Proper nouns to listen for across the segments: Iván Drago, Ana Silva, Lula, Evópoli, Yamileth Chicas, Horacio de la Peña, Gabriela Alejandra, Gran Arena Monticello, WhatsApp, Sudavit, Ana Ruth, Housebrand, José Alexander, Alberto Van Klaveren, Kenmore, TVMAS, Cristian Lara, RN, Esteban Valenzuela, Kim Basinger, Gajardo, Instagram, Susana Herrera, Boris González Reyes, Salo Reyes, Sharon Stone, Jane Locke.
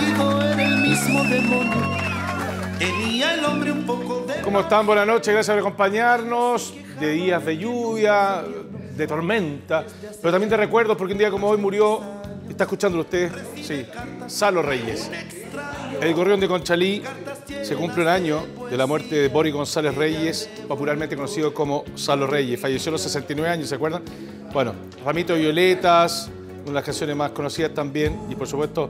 marido era el mismo demonio. Tenía el hombre un poco de... ¿Cómo están? Buenas noches, gracias por acompañarnos. De días de lluvia, de tormenta, pero también te recuerdo porque un día como hoy murió, está escuchándolo usted, sí, Salo Reyes. El gorrión de Conchalí. Se cumple un año de la muerte de Boris González Reyes, popularmente conocido como Salo Reyes. Falleció a los 69 años, ¿se acuerdan? Bueno, Ramito de Violetas, una de las canciones más conocidas también, y por supuesto,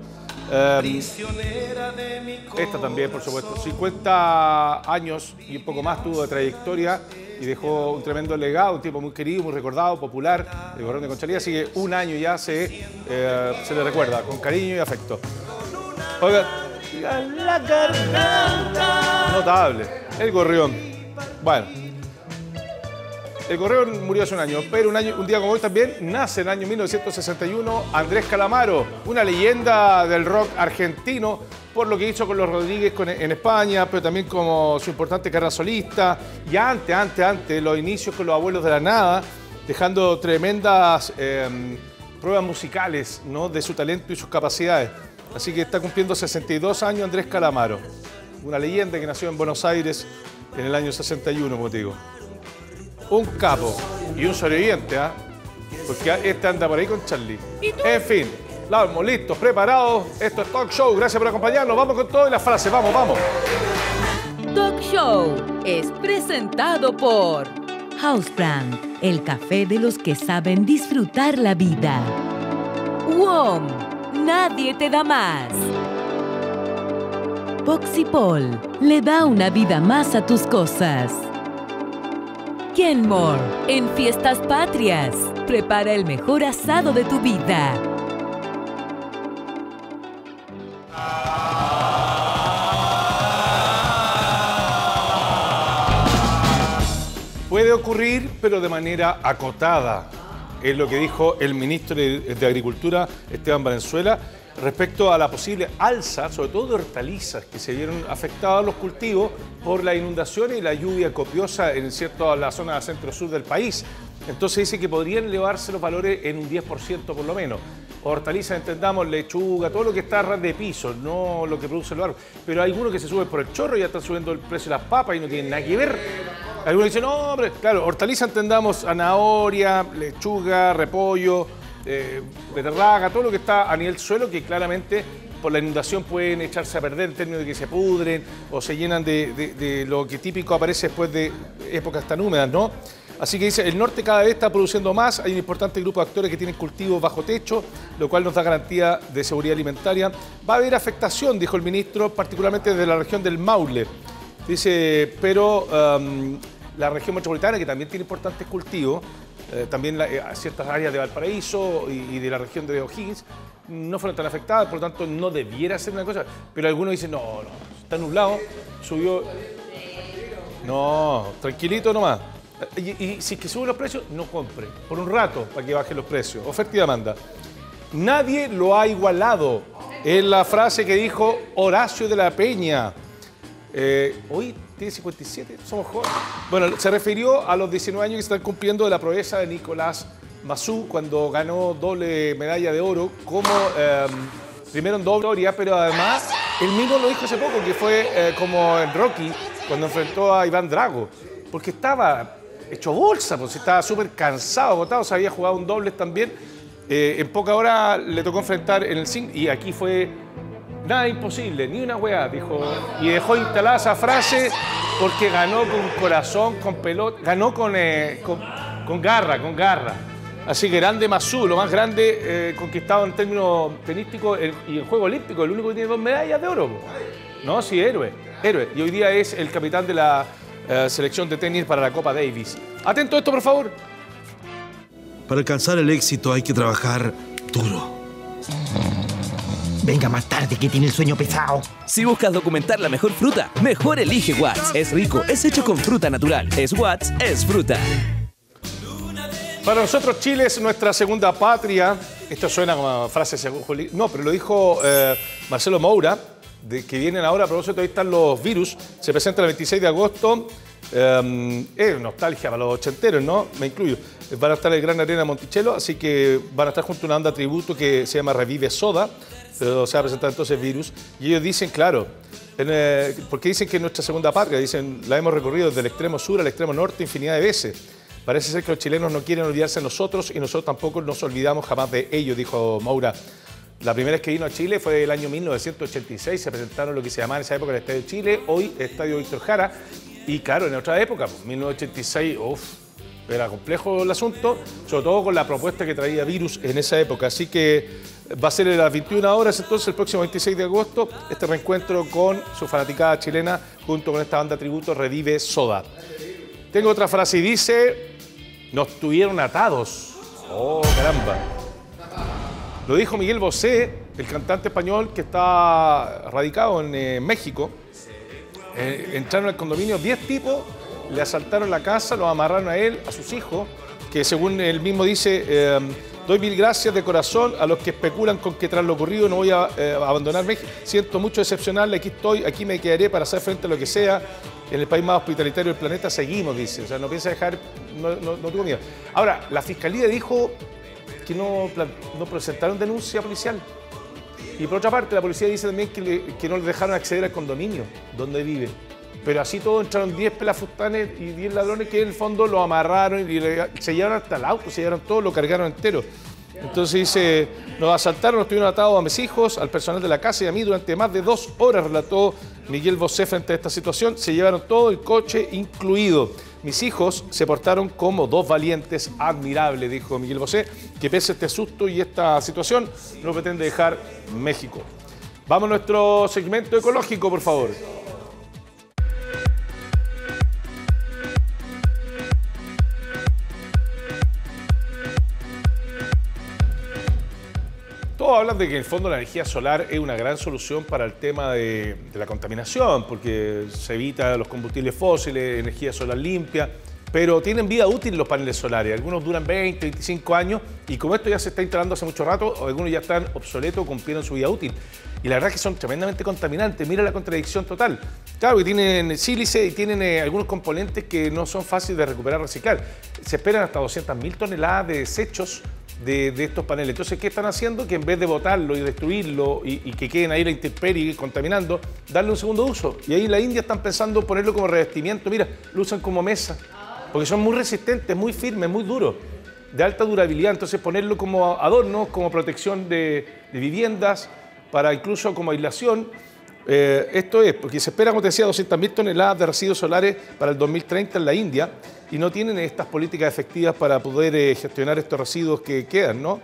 esta también, por supuesto. 50 años y un poco más tuvo de trayectoria y dejó un tremendo legado, un tipo muy querido, muy recordado, popular, el gorrión de Conchalí. Así que un año ya se le recuerda con cariño y afecto. Oiga, la garganta. Notable, el gorrión. Bueno, el gorrión murió hace un año, pero un día como hoy también nace en el año 1961 Andrés Calamaro, una leyenda del rock argentino por lo que hizo con los Rodríguez en España, pero también como su importante carrera solista y antes, los inicios con los Abuelos de la Nada, dejando tremendas pruebas musicales, ¿no?, de su talento y sus capacidades. Así que está cumpliendo 62 años Andrés Calamaro, una leyenda que nació en Buenos Aires en el año 61, como te digo. Un capo y un sobreviviente, ¿ah? Porque este anda por ahí con Charlie. En fin, vamos, listos, preparados. Esto es Toc Show, gracias por acompañarnos. Vamos con todo y las frases, vamos, vamos. Toc Show es presentado por Housebrand, el café de los que saben disfrutar la vida. WOM, nadie te da más. Poxipol, le da una vida más a tus cosas. Kenmore, en fiestas patrias, prepara el mejor asado de tu vida. Puede ocurrir, pero de manera acotada. Es lo que dijo el ministro de Agricultura, Esteban Valenzuela, respecto a la posible alza, sobre todo de hortalizas, que se vieron afectadas los cultivos por las inundaciones y la lluvia copiosa en la zona centro-sur del país. Entonces dice que podrían elevarse los valores en un 10% por lo menos. Hortalizas, entendamos, lechuga, todo lo que está a ras de piso, no lo que produce el árbol. Pero hay algunos que se suben por el chorro y ya están subiendo el precio de las papas y no tienen nada que ver. Algunos dicen, no, hombre, claro, hortaliza entendamos, zanahoria, lechuga, repollo, beterraga, todo lo que está a nivel suelo que claramente por la inundación pueden echarse a perder en términos de que se pudren o se llenan de lo que típico aparece después de épocas tan húmedas, ¿no? Así que dice, el norte cada vez está produciendo más, hay un importante grupo de actores que tienen cultivos bajo techo, lo cual nos da garantía de seguridad alimentaria. Va a haber afectación, dijo el ministro, particularmente desde la región del Maule. Dice, pero la región metropolitana, que también tiene importantes cultivos, también ciertas áreas de Valparaíso y de la región de O'Higgins, no fueron tan afectadas, por lo tanto no debiera ser una cosa. Pero algunos dicen, no, no, está nublado, subió... No, tranquilito nomás. Y si es que suben los precios, no compre. Por un rato, para que bajen los precios. Oferta y demanda. Nadie lo ha igualado. Es la frase que dijo Horacio de la Peña. Hoy tiene 57, somos jóvenes. Bueno, se refirió a los 19 años que se están cumpliendo de la proeza de Nicolás Massú cuando ganó doble medalla de oro como primero en doble gloria, pero además él mismo lo dijo hace poco, que fue como en Rocky cuando enfrentó a Iván Drago, porque estaba hecho bolsa, pues estaba súper cansado, agotado, se había jugado un doble también. En poca hora le tocó enfrentar en el zinc y aquí fue... Nada imposible, ni una weá, dijo. Y dejó instalada esa frase porque ganó con corazón, con pelota, ganó con garra. Así que grande Massú, lo más grande conquistado en términos tenísticos y en Juegos Olímpicos, el único que tiene 2 medallas de oro. No, sí, héroe. Y hoy día es el capitán de la selección de tenis para la Copa Davis. Atento a esto, por favor. Para alcanzar el éxito hay que trabajar duro. Venga más tarde que tiene el sueño pesado. Si buscas documentar la mejor fruta, mejor elige Watts. Es rico, es hecho con fruta natural. Es Watts, es fruta. Para nosotros Chile es nuestra segunda patria. Esto suena como frase según Juli. No, pero lo dijo Marcelo Moura, que vienen ahora, por eso todavía están los virus. Se presenta el 26 de agosto Es nostalgia para los ochenteros, ¿no? Me incluyo. Van a estar en Gran Arena Monticello, así que van a estar junto a una banda tributo que se llama Revive Soda, pero se va a presentar entonces Virus. Y ellos dicen, claro, porque dicen que es nuestra segunda patria, dicen, la hemos recorrido desde el extremo sur al extremo norte infinidad de veces. Parece ser que los chilenos no quieren olvidarse de nosotros y nosotros tampoco nos olvidamos jamás de ellos, dijo Moura. La primera vez que vino a Chile fue el año 1986, se presentaron lo que se llamaba en esa época el Estadio Chile, hoy el Estadio Víctor Jara. Y claro, en otra época, 1986, uff, era complejo el asunto, sobre todo con la propuesta que traía Virus en esa época. Así que va a ser a las 21 horas, entonces, el próximo 26 de agosto, este reencuentro con su fanaticada chilena junto con esta banda tributo Revive Soda. Tengo otra frase y dice, nos tuvieron atados. Oh, caramba. Lo dijo Miguel Bosé, el cantante español que está radicado en México. Entraron al condominio 10 tipos, le asaltaron la casa, lo amarraron a él, a sus hijos, que según él mismo dice, doy mil gracias de corazón a los que especulan con que tras lo ocurrido no voy a abandonar México. Siento mucho decepcionarle, aquí estoy, aquí me quedaré para hacer frente a lo que sea. En el país más hospitalitario del planeta seguimos, dice. O sea, no piensa dejar, no tuvo miedo. Ahora, la fiscalía dijo que no presentaron denuncia policial. Y por otra parte, la policía dice también que no le dejaron acceder al condominio donde vive. Pero así todo entraron 10 pelafustanes y 10 ladrones que en el fondo lo amarraron y se llevaron hasta el auto, se llevaron todo, lo cargaron entero. Entonces dice, nos asaltaron, nos tuvieron atados a mis hijos, al personal de la casa y a mí durante más de 2 horas, relató Miguel Bosé frente a esta situación. Se llevaron todo, el coche incluido. Mis hijos se portaron como dos valientes admirables, dijo Miguel Bosé, que pese a este susto y esta situación, no pretende dejar México. Vamos a nuestro segmento ecológico, por favor. Hablan de que en el fondo la energía solar es una gran solución para el tema de la contaminación, porque se evita los combustibles fósiles, energía solar limpia, pero tienen vida útil los paneles solares. Algunos duran 20, 25 años y como esto ya se está instalando hace mucho rato, algunos ya están obsoletos, cumplieron su vida útil. Y la verdad es que son tremendamente contaminantes, mira la contradicción total. Claro que tienen sílice y tienen algunos componentes que no son fáciles de recuperar, reciclar. Se esperan hasta 200.000 toneladas de desechos de estos paneles. Entonces, ¿qué están haciendo? Que en vez de botarlo y destruirlo y que queden ahí la intemperie contaminando, darle un segundo uso. Y ahí en la India están pensando ponerlo como revestimiento. Mira, lo usan como mesa, porque son muy resistentes, muy firmes, muy duros, de alta durabilidad. Entonces, ponerlo como adorno, como protección de viviendas, para incluso como aislación. Esto es, porque se espera, como te decía, 200.000 toneladas de residuos solares para el 2030 en la India y no tienen estas políticas efectivas para poder gestionar estos residuos que quedan, ¿no?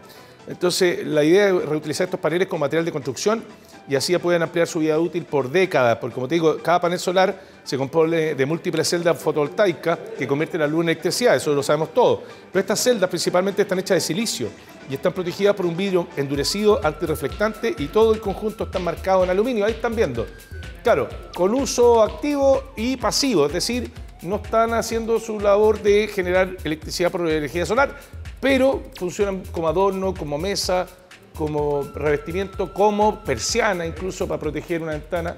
Entonces, la idea es reutilizar estos paneles como material de construcción y así ya pueden ampliar su vida útil por décadas, porque como te digo, cada panel solar se compone de múltiples celdas fotovoltaicas que convierten la luz en electricidad, eso lo sabemos todos. Pero estas celdas principalmente están hechas de silicio y están protegidas por un vidrio endurecido, antirreflectante, y todo el conjunto está marcado en aluminio, ahí están viendo. Claro, con uso activo y pasivo, es decir, no están haciendo su labor de generar electricidad por energía solar, pero funcionan como adorno, como mesa, como revestimiento, como persiana, incluso para proteger una ventana.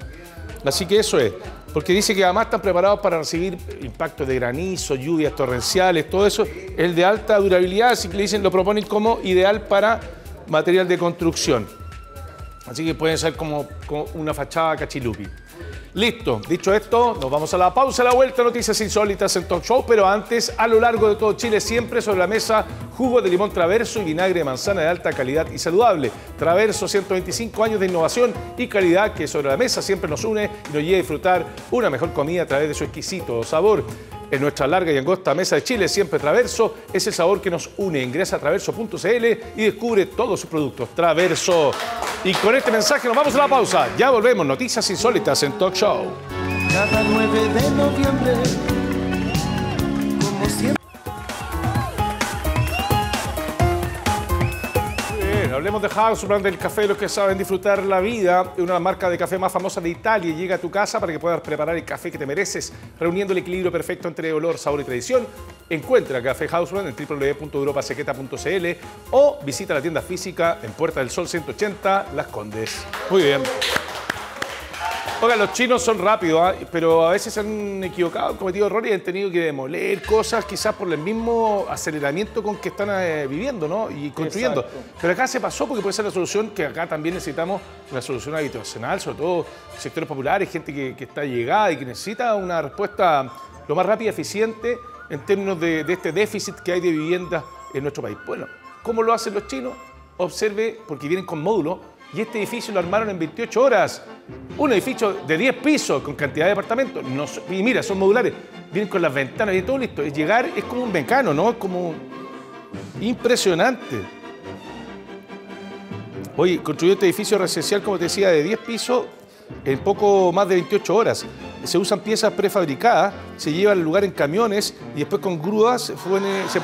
Así que eso es, porque dice que además están preparados para recibir impactos de granizo, lluvias torrenciales, todo eso. Es de alta durabilidad, así que le dicen, lo proponen como ideal para material de construcción. Así que pueden ser como una fachada cachilupi. Listo, dicho esto, nos vamos a la pausa, a la vuelta, noticias insólitas en Toc Show, pero antes, a lo largo de todo Chile, siempre sobre la mesa, jugo de limón Traverso y vinagre de manzana de alta calidad y saludable. Traverso, 125 años de innovación y calidad que sobre la mesa siempre nos une y nos lleva a disfrutar una mejor comida a través de su exquisito sabor. En nuestra larga y angosta mesa de Chile, siempre Traverso es el sabor que nos une. Ingresa a traverso.cl y descubre todos sus productos. Traverso. Y con este mensaje nos vamos a la pausa. Ya volvemos. Noticias insólitas en Toc Show. Cada 9 de noviembre, como siempre. Bien, hablemos de House, un brand del café de los que saben disfrutar la vida. Una marca de café más famosa de Italia llega a tu casa para que puedas preparar el café que te mereces, reuniendo el equilibrio perfecto entre olor, sabor y tradición. Encuentra Café Housebrand en www.europasequeta.cl o visita la tienda física en Puerta del Sol 180, Las Condes. Muy bien. Oigan, los chinos son rápidos, ¿eh? Pero a veces se han equivocado, han cometido errores y han tenido que demoler cosas quizás por el mismo aceleramiento con que están viviendo, ¿no? Y construyendo. Exacto. Pero acá se pasó porque puede ser la solución, que acá también necesitamos una solución habitacional, sobre todo sectores populares, gente que está llegada y que necesita una respuesta lo más rápida y eficiente en términos de este déficit que hay de viviendas en nuestro país. Bueno, ¿cómo lo hacen los chinos? Observe, porque vienen con módulos, y este edificio lo armaron en 28 horas. Un edificio de 10 pisos con cantidad de departamentos. No, y mira, son modulares. Vienen con las ventanas y todo listo. Llegar es como un mecano, ¿no? Es como impresionante. Oye, construyó este edificio residencial, como te decía, de 10 pisos en poco más de 28 horas. Se usan piezas prefabricadas, se llevan al lugar en camiones y después con grúas se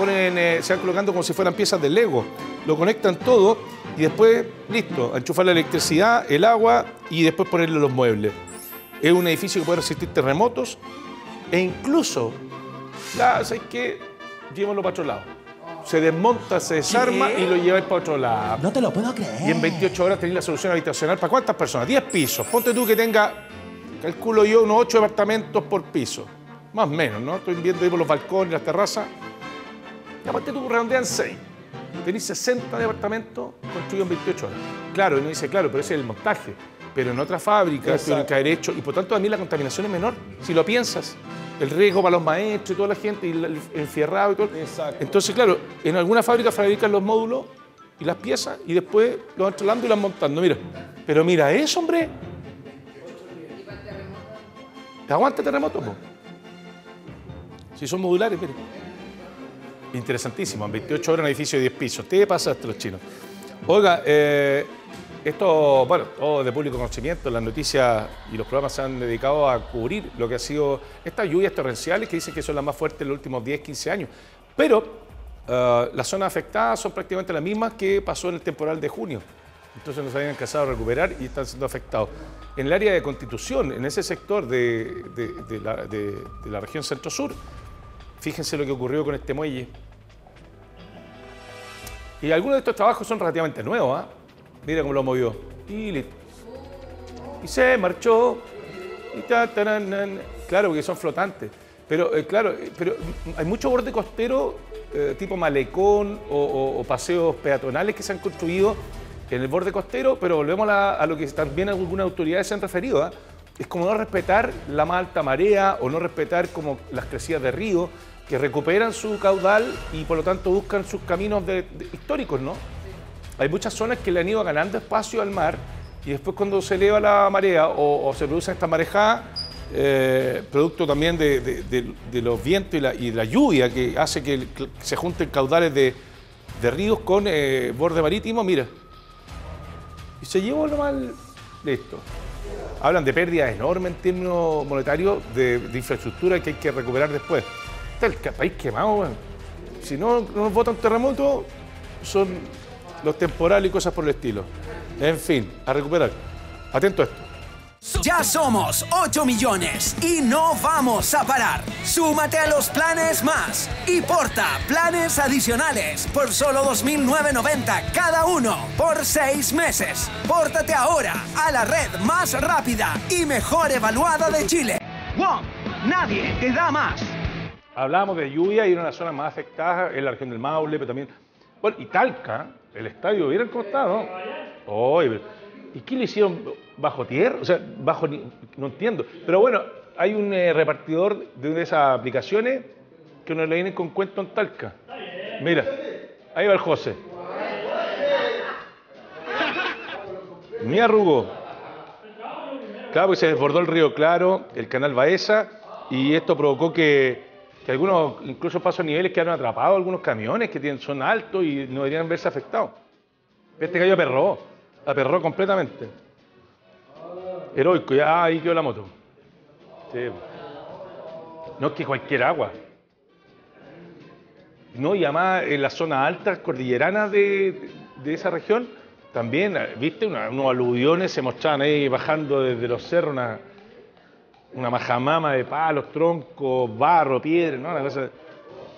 van colocando como si fueran piezas de Lego. Lo conectan todo y después, listo, enchufar la electricidad, el agua y después ponerle los muebles. Es un edificio que puede resistir terremotos e incluso, ¿sabes qué? Llevémoslo para otro lado. Se desmonta, se desarma y lo lleváis para otro lado. No te lo puedo creer. Y en 28 horas tenéis la solución habitacional para ¿cuántas personas? 10 pisos. Ponte tú que tenga, calculo yo, unos 8 departamentos por piso. Más o menos, ¿no? Estoy viendo ahí por los balcones, las terrazas. Y aparte tú redondean 6. Tenéis 60 departamentos construidos en 28 horas. Claro, y uno dice, claro, pero ese es el montaje. Pero en otras fábricas tienen que haber hecho. Y por tanto, a mí la contaminación es menor, si lo piensas. El riesgo para los maestros y toda la gente, y el enfierrado y todo. Exacto. Entonces, claro, en alguna fábrica fabrican los módulos y las piezas y después los van trasladando y las montando. Mira, pero mira eso, hombre. ¿Te aguanta terremoto, po? Si son modulares, mira. Interesantísimo, en 28 horas un edificio de 10 pisos. ¿Qué pasa hasta los chinos? Oiga, esto, bueno, todo de público conocimiento, las noticias y los programas se han dedicado a cubrir lo que ha sido estas lluvias torrenciales que dicen que son las más fuertes en los últimos 10, 15 años. Pero las zonas afectadas son prácticamente las mismas que pasó en el temporal de junio. Entonces nos habían alcanzado a recuperar y están siendo afectados. En el área de Constitución, en ese sector de la región centro-sur, fíjense lo que ocurrió con este muelle. Y algunos de estos trabajos son relativamente nuevos, ¿ah? Mira cómo lo movió. Y listo. Y se marchó. Y claro, porque son flotantes. Pero, claro, pero hay mucho borde costero, tipo malecón o paseos peatonales que se han construido en el borde costero, pero volvemos a lo que también algunas autoridades se han referido. ¿Eh? Es como no respetar la más alta marea o no respetar como las crecidas de río, que recuperan su caudal y por lo tanto buscan sus caminos históricos, ¿no? Hay muchas zonas que le han ido ganando espacio al mar y después cuando se eleva la marea o se produce esta marejada, producto también de los vientos y de la lluvia que hace que se junten caudales de ríos con borde marítimo, mira. Y se llevó lo mal. Listo. Hablan de pérdidas enormes en términos monetarios de infraestructura que hay que recuperar después. Está el país quemado, bueno. Si no nos botan terremoto, son los temporales y cosas por el estilo. En fin, a recuperar. Atento a esto. Ya somos 8 millones y no vamos a parar. Súmate a los planes más y porta planes adicionales por solo $2.990 cada uno por 6 meses. Pórtate ahora a la red más rápida y mejor evaluada de Chile. ¡Wow! Nadie te da más. Hablábamos de lluvia y una de las zonas más afectadas es la región del Maule, pero también... Bueno, y Talca, el estadio, ¿vieron cómo está, no? Oh, ¿y qué le hicieron? ¿Bajo tierra? O sea, bajo... No entiendo. Pero bueno, hay un repartidor de una de esas aplicaciones que nos le vienen con cuento en Talca. Mira, ahí va el José. Ni arrugó. Claro, porque se desbordó el río Claro, el canal Baeza, y esto provocó que algunos, incluso paso a niveles, quedaron atrapados algunos camiones que son altos y no deberían verse afectados. Este gallo aperró completamente. Heroico, ya ahí quedó la moto. Sí. No es que cualquier agua. No, y además en las zonas altas, cordilleranas de esa región, también, viste, unos aluviones se mostraban ahí bajando desde los cerros, una majamama de palos, troncos, barro, piedra, ¿no? Una cosa...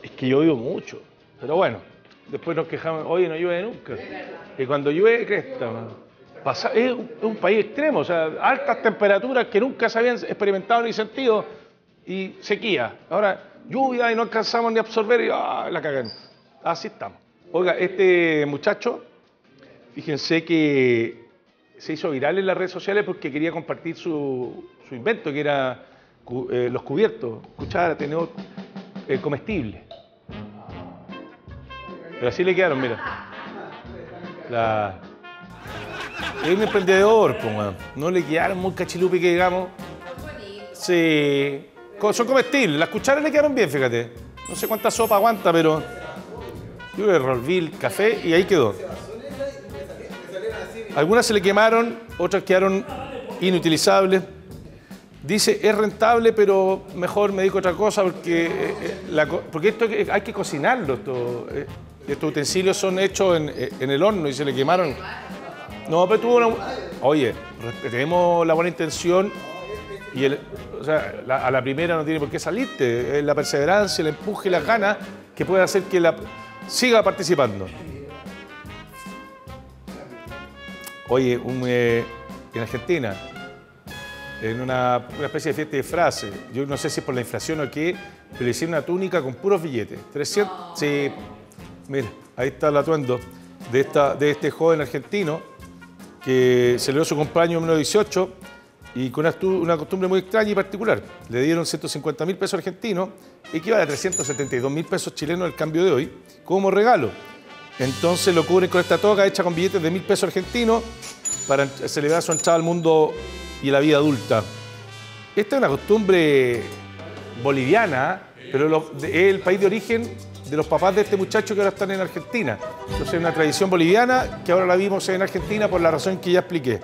Es que yo vivo mucho. Pero bueno, después nos quejamos, oye, no llueve nunca. Y cuando llueve, cresta, man. Es un país extremo, o sea, altas temperaturas que nunca se habían experimentado ni sentido y sequía. Ahora, lluvia y no alcanzamos ni a absorber y la cagan. Así estamos. Oiga, este muchacho, fíjense que se hizo viral en las redes sociales porque quería compartir su invento, que era los cubiertos, cucharas, tenedor, comestibles. Pero así le quedaron, mira. Es un emprendedor, pues, man. No le quedaron muy cachilupi que digamos. Sí. Son comestibles. Las cucharas le quedaron bien, fíjate. No sé cuánta sopa aguanta, pero... Yo le revolví el café y ahí quedó. Algunas se le quemaron, otras quedaron inutilizables. Dice, es rentable, pero mejor me dedico a otra cosa porque, porque esto hay que cocinarlo. Estos utensilios son hechos en el horno y se le quemaron. No, pero tuvo una... Oye, tenemos la buena intención y a la primera no tiene por qué salirte. Es la perseverancia, el empuje y las ganas que puede hacer que siga participando. Oye, en Argentina, en una especie de fiesta de disfraces, yo no sé si es por la inflación o qué, pero le hicieron una túnica con puros billetes. 300... Oh. Sí, mira, ahí está el atuendo de este joven argentino que celebró su cumpleaños en 1918 y con una costumbre muy extraña y particular. Le dieron 150.000 pesos argentinos, equivale a 372.000 pesos chilenos el cambio de hoy, como regalo. Entonces lo cubren con esta toga hecha con billetes de 1.000 pesos argentinos para celebrar su entrada al mundo y la vida adulta. Esta es una costumbre boliviana, pero es el país de origen de los papás de este muchacho que ahora están en Argentina. Entonces es una tradición boliviana que ahora la vimos en Argentina por la razón que ya expliqué.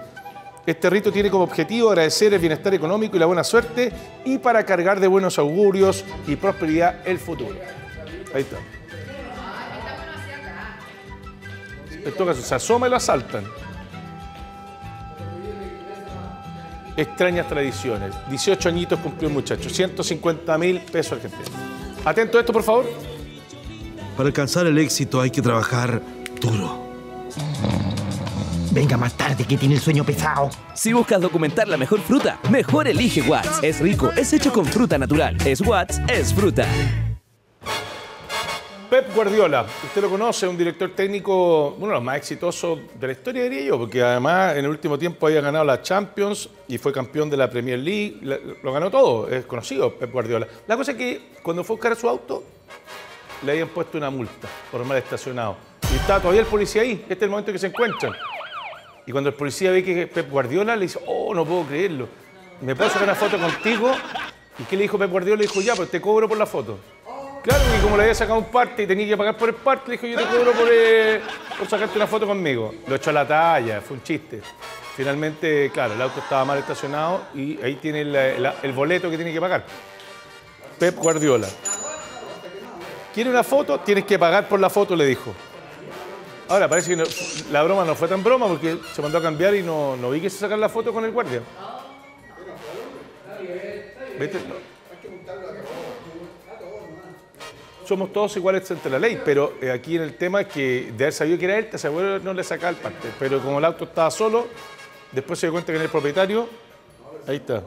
Este rito tiene como objetivo agradecer el bienestar económico y la buena suerte y para cargar de buenos augurios y prosperidad el futuro. Ahí está. En todo caso, se asoma y lo asaltan. Extrañas tradiciones. 18 añitos cumplió el muchacho. 150.000 pesos argentinos. Atento a esto, por favor. Para alcanzar el éxito hay que trabajar duro. Venga más tarde que tiene el sueño pesado. Si buscas documentar la mejor fruta, mejor elige Watts. Es rico, es hecho con fruta natural. Es Watts, es fruta. Pep Guardiola, usted lo conoce, un director técnico, uno de los más exitosos de la historia, diría yo, porque además en el último tiempo había ganado la Champions y fue campeón de la Premier League, lo ganó todo, es conocido Pep Guardiola. La cosa es que cuando fue a buscar su auto, le habían puesto una multa por mal estacionado. Y estaba todavía el policía ahí, este es el momento que se encuentran. Y cuando el policía ve que es Pep Guardiola, le dice, oh, no puedo creerlo, ¿me puedo sacar una foto contigo? ¿Y qué le dijo Pep Guardiola? Le dijo, ya, pues te cobro por la foto. Claro, y como le había sacado un parte y tenía que pagar por el parte, le dijo, yo te cobro por sacarte una foto conmigo. Lo echó a la talla, fue un chiste. Finalmente, claro, el auto estaba mal estacionado y ahí tiene el boleto que tiene que pagar. Pep Guardiola. ¿Quiere una foto? Tienes que pagar por la foto, le dijo. Ahora, parece que no, la broma no fue tan broma porque se mandó a cambiar y no vi que se sacara la foto con el guardia. ¿Viste? Somos todos iguales ante la ley, pero aquí en el tema es que de haber sabido que era él, ese abuelo no le sacaba el parte. Pero como el auto estaba solo, después se dio cuenta que era el propietario. Ahí está.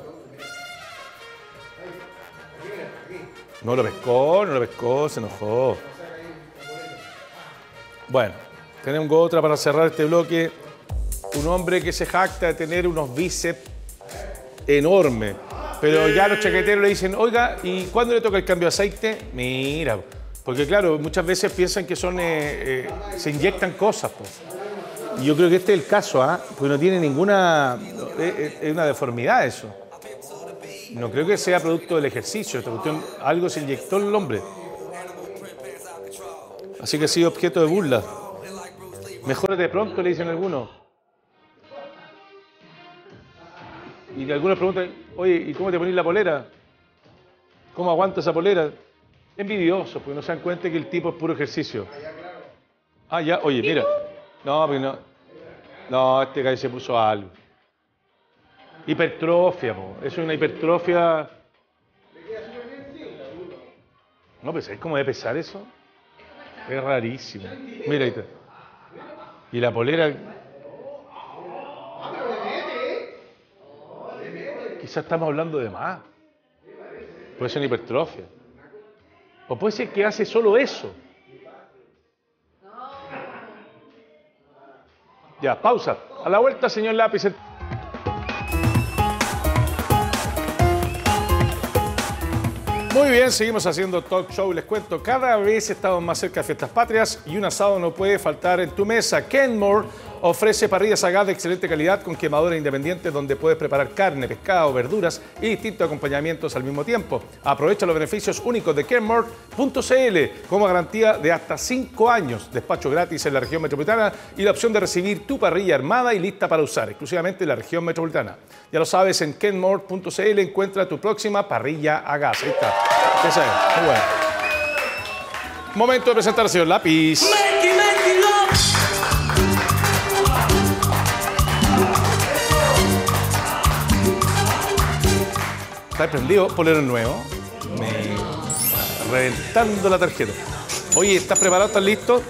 No lo pescó, se enojó. Bueno, tenemos otra para cerrar este bloque. Un hombre que se jacta de tener unos bíceps enormes. Pero ya los chaqueteros le dicen, oiga, ¿y cuándo le toca el cambio de aceite? Mira, porque claro, muchas veces piensan que son, se inyectan cosas, pues. Y yo creo que este es el caso, ¿ah? Porque no tiene ninguna, es una deformidad eso. No creo que sea producto del ejercicio, esta cuestión, algo se inyectó en el hombre. Así que ha sido objeto de burla. Mejórate pronto, le dicen algunos. Y algunos preguntan, oye, ¿y cómo te ponís la polera? ¿Cómo aguanta esa polera? Envidioso, porque no se dan cuenta que el tipo es puro ejercicio. Ah, ya, oye, mira. No, porque no. No, este gallo se puso algo. Hipertrofia, po. Es una hipertrofia. No, pues, ¿sabes cómo debe pesar eso? Es rarísimo. Mira, ahí está. Y la polera... quizás estamos hablando de más. Puede ser una hipertrofia. O puede ser que hace solo eso. Ya, pausa. A la vuelta, señor Lápiz. Muy bien, seguimos haciendo Talk Show. Les cuento, cada vez estamos más cerca de Fiestas Patrias y un asado no puede faltar en tu mesa. Kenmore ofrece parrillas a gas de excelente calidad con quemadora independiente donde puedes preparar carne, pescado, verduras y distintos acompañamientos al mismo tiempo. Aprovecha los beneficios únicos de Kenmore.cl como garantía de hasta 5 años, despacho gratis en la región metropolitana y la opción de recibir tu parrilla armada y lista para usar, exclusivamente en la región metropolitana. Ya lo sabes, en Kenmore.cl encuentra tu próxima parrilla a gas. Ahí está. Esa es, muy bueno. Momento de presentar al señor Lápiz. Está prendido, polero nuevo. Reventando la tarjeta. Oye, ¿estás preparado? ¿Estás listo?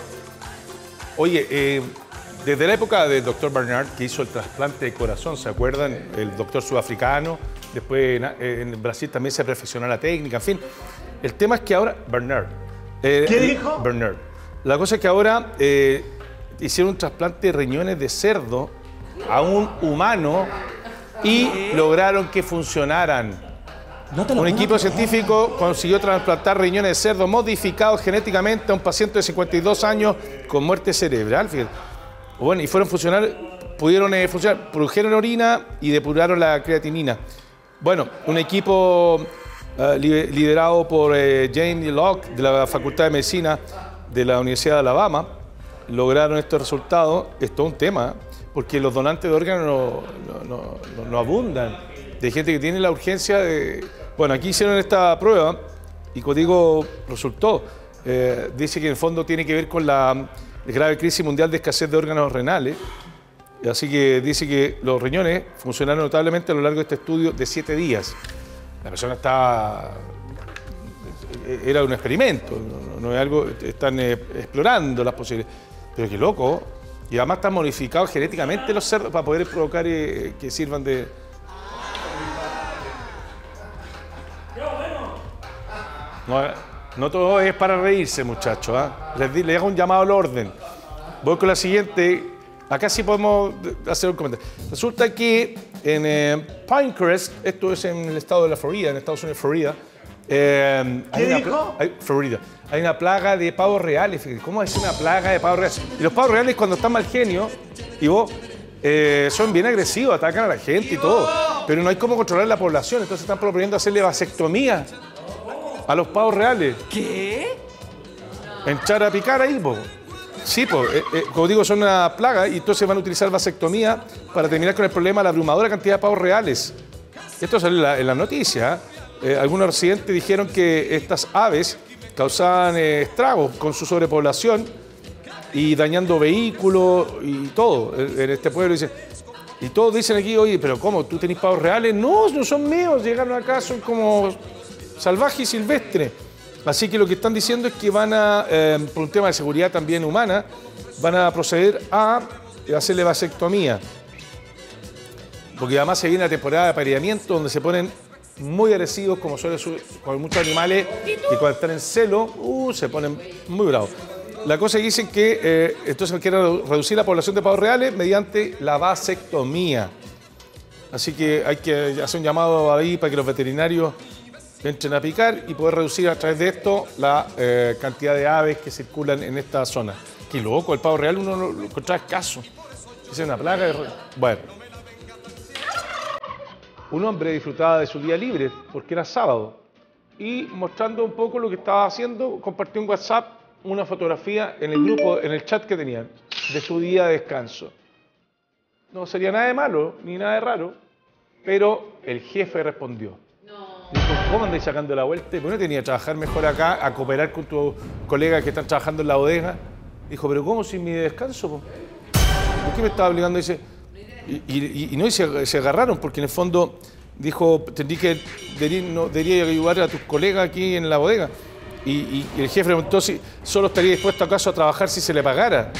Oye, desde la época del doctor Barnard, que hizo el trasplante de corazón, ¿se acuerdan? El doctor sudafricano. Después en Brasil también se perfeccionó la técnica, en fin. El tema es que ahora... Bernard. ¿Qué dijo? Bernard. La cosa es que ahora hicieron un trasplante de riñones de cerdo a un humano y lograron que funcionaran. No te lo un equipo científico consiguió trasplantar riñones de cerdo modificados genéticamente a un paciente de 52 años con muerte cerebral. Fíjate. Bueno, y fueron funcionar, pudieron funcionar, produjeron orina y depuraron la creatinina. Bueno, un equipo liderado por Jane Locke de la Facultad de Medicina de la Universidad de Alabama lograron estos resultados. Esto es todo un tema, porque los donantes de órganos no abundan. De gente que tiene la urgencia de... Bueno, aquí hicieron esta prueba y como digo, resultó. Dice que en el fondo tiene que ver con la grave crisis mundial de escasez de órganos renales. Así que dice que los riñones funcionaron notablemente a lo largo de este estudio de 7 días. La persona está... Era un experimento, no es algo... Están explorando las posibilidades. Pero qué loco. Y además están modificados genéticamente los cerdos para poder provocar que sirvan de... No todo es para reírse, muchachos. Les hago un llamado al orden. Voy con la siguiente... Acá sí podemos hacer un comentario. Resulta que en Pinecrest, esto es en el estado de la Florida, en Estados Unidos, Florida. Hay una plaga de pavos reales. Fíjate, ¿cómo es una plaga de pavos reales? Y los pavos reales cuando están mal genio, y vos, son bien agresivos, atacan a la gente y todo. Pero no hay cómo controlar la población, entonces están proponiendo hacerle vasectomía a los pavos reales. ¿Qué? Entrar a picar ahí, vos. Sí, pues, como digo, son una plaga y entonces van a utilizar vasectomía para terminar con el problema de la abrumadora cantidad de pavos reales. Esto salió en la noticia. Algunos residentes dijeron que estas aves causaban estragos con su sobrepoblación y dañando vehículos y todo en este pueblo. Dicen, y todos dicen aquí, oye, pero ¿cómo? ¿Tú tenés pavos reales? No, no son míos, llegaron acá, son como salvajes y silvestres. Así que lo que están diciendo es que van a, por un tema de seguridad también humana, van a proceder a hacerle vasectomía. Porque además se viene la temporada de apareamiento donde se ponen muy agresivos, como suele con muchos animales, que cuando están en celo, se ponen muy bravos. La cosa es que dicen que entonces quieren reducir la población de pavos reales mediante la vasectomía. Así que hay que hacer un llamado ahí para que los veterinarios... entren a picar y poder reducir a través de esto la cantidad de aves que circulan en esta zona. Qué loco, el pavo real uno lo encontraba escaso. Es una plaga de... Bueno. Un hombre disfrutaba de su día libre, porque era sábado, y mostrando un poco lo que estaba haciendo, compartió en WhatsApp una fotografía en el grupo, en el chat que tenían, de su día de descanso. No sería nada de malo, ni nada de raro, pero el jefe respondió. ¿Cómo andáis sacando la vuelta? Bueno, tenía que trabajar mejor acá, a cooperar con tus colegas que están trabajando en la bodega. Dijo, ¿pero cómo sin mi descanso? ¿Por qué me estaba obligando? Dice, y se agarraron, porque en el fondo dijo, debería ayudar a tus colegas aquí en la bodega. Y el jefe preguntó si solo estaría dispuesto acaso a trabajar si se le pagara.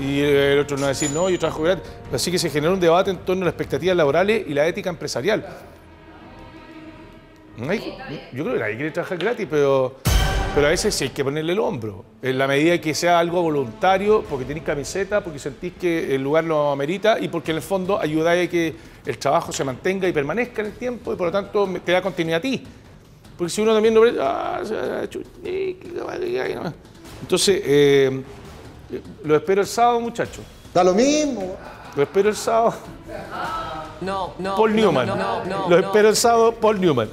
y el otro nos va a decir, no, yo trabajo gratis. Así que se generó un debate en torno a las expectativas laborales y la ética empresarial. Yo creo que nadie quiere trabajar gratis, pero a veces sí hay que ponerle el hombro. En la medida que sea algo voluntario, porque tenés camiseta, porque sentís que el lugar lo amerita y porque en el fondo ayudáis a que el trabajo se mantenga y permanezca en el tiempo y por lo tanto te da continuidad a ti. Porque si uno también no... Entonces, lo espero el sábado, muchachos. Da lo mismo. Lo espero el sábado. No. Paul Newman. No. Lo espero el sábado, Paul Newman.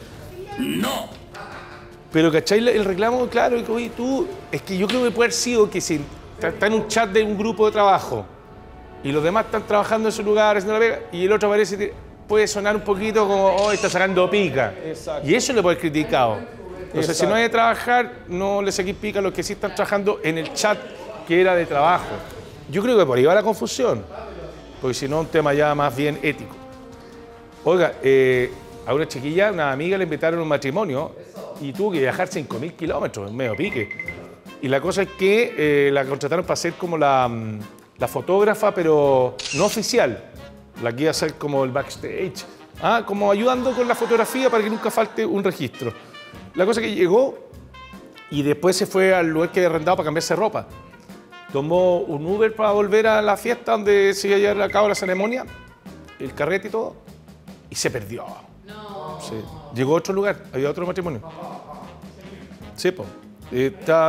No. Pero, ¿cachai? El reclamo, claro, oye, tú... Es que yo creo que puede haber sido que si está en un chat de un grupo de trabajo y los demás están trabajando en su lugar, haciendo la pega, y el otro aparece... puede sonar un poquito como, oh, está sacando pica. Exacto. Y eso le puede haber criticado. Entonces, exacto, si no hay de trabajar, no le saquís pica a los que sí están trabajando en el chat que era de trabajo. Yo creo que por ahí va la confusión, porque si no, un tema ya más bien ético. Oiga, a una chiquilla, una amiga, le invitaron a un matrimonio y tuvo que viajar 5.000 kilómetros, medio pique. Y la cosa es que la contrataron para ser como la fotógrafa, pero no oficial. La que iba a hacer como el backstage, como ayudando con la fotografía para que nunca falte un registro. La cosa que llegó y después se fue al lugar que había arrendado para cambiarse ropa. Tomó un Uber para volver a la fiesta donde se iba a llevar a cabo la ceremonia, el carrete y todo, y se perdió. No. Sí. Llegó a otro lugar, había otro matrimonio. Sí, pues.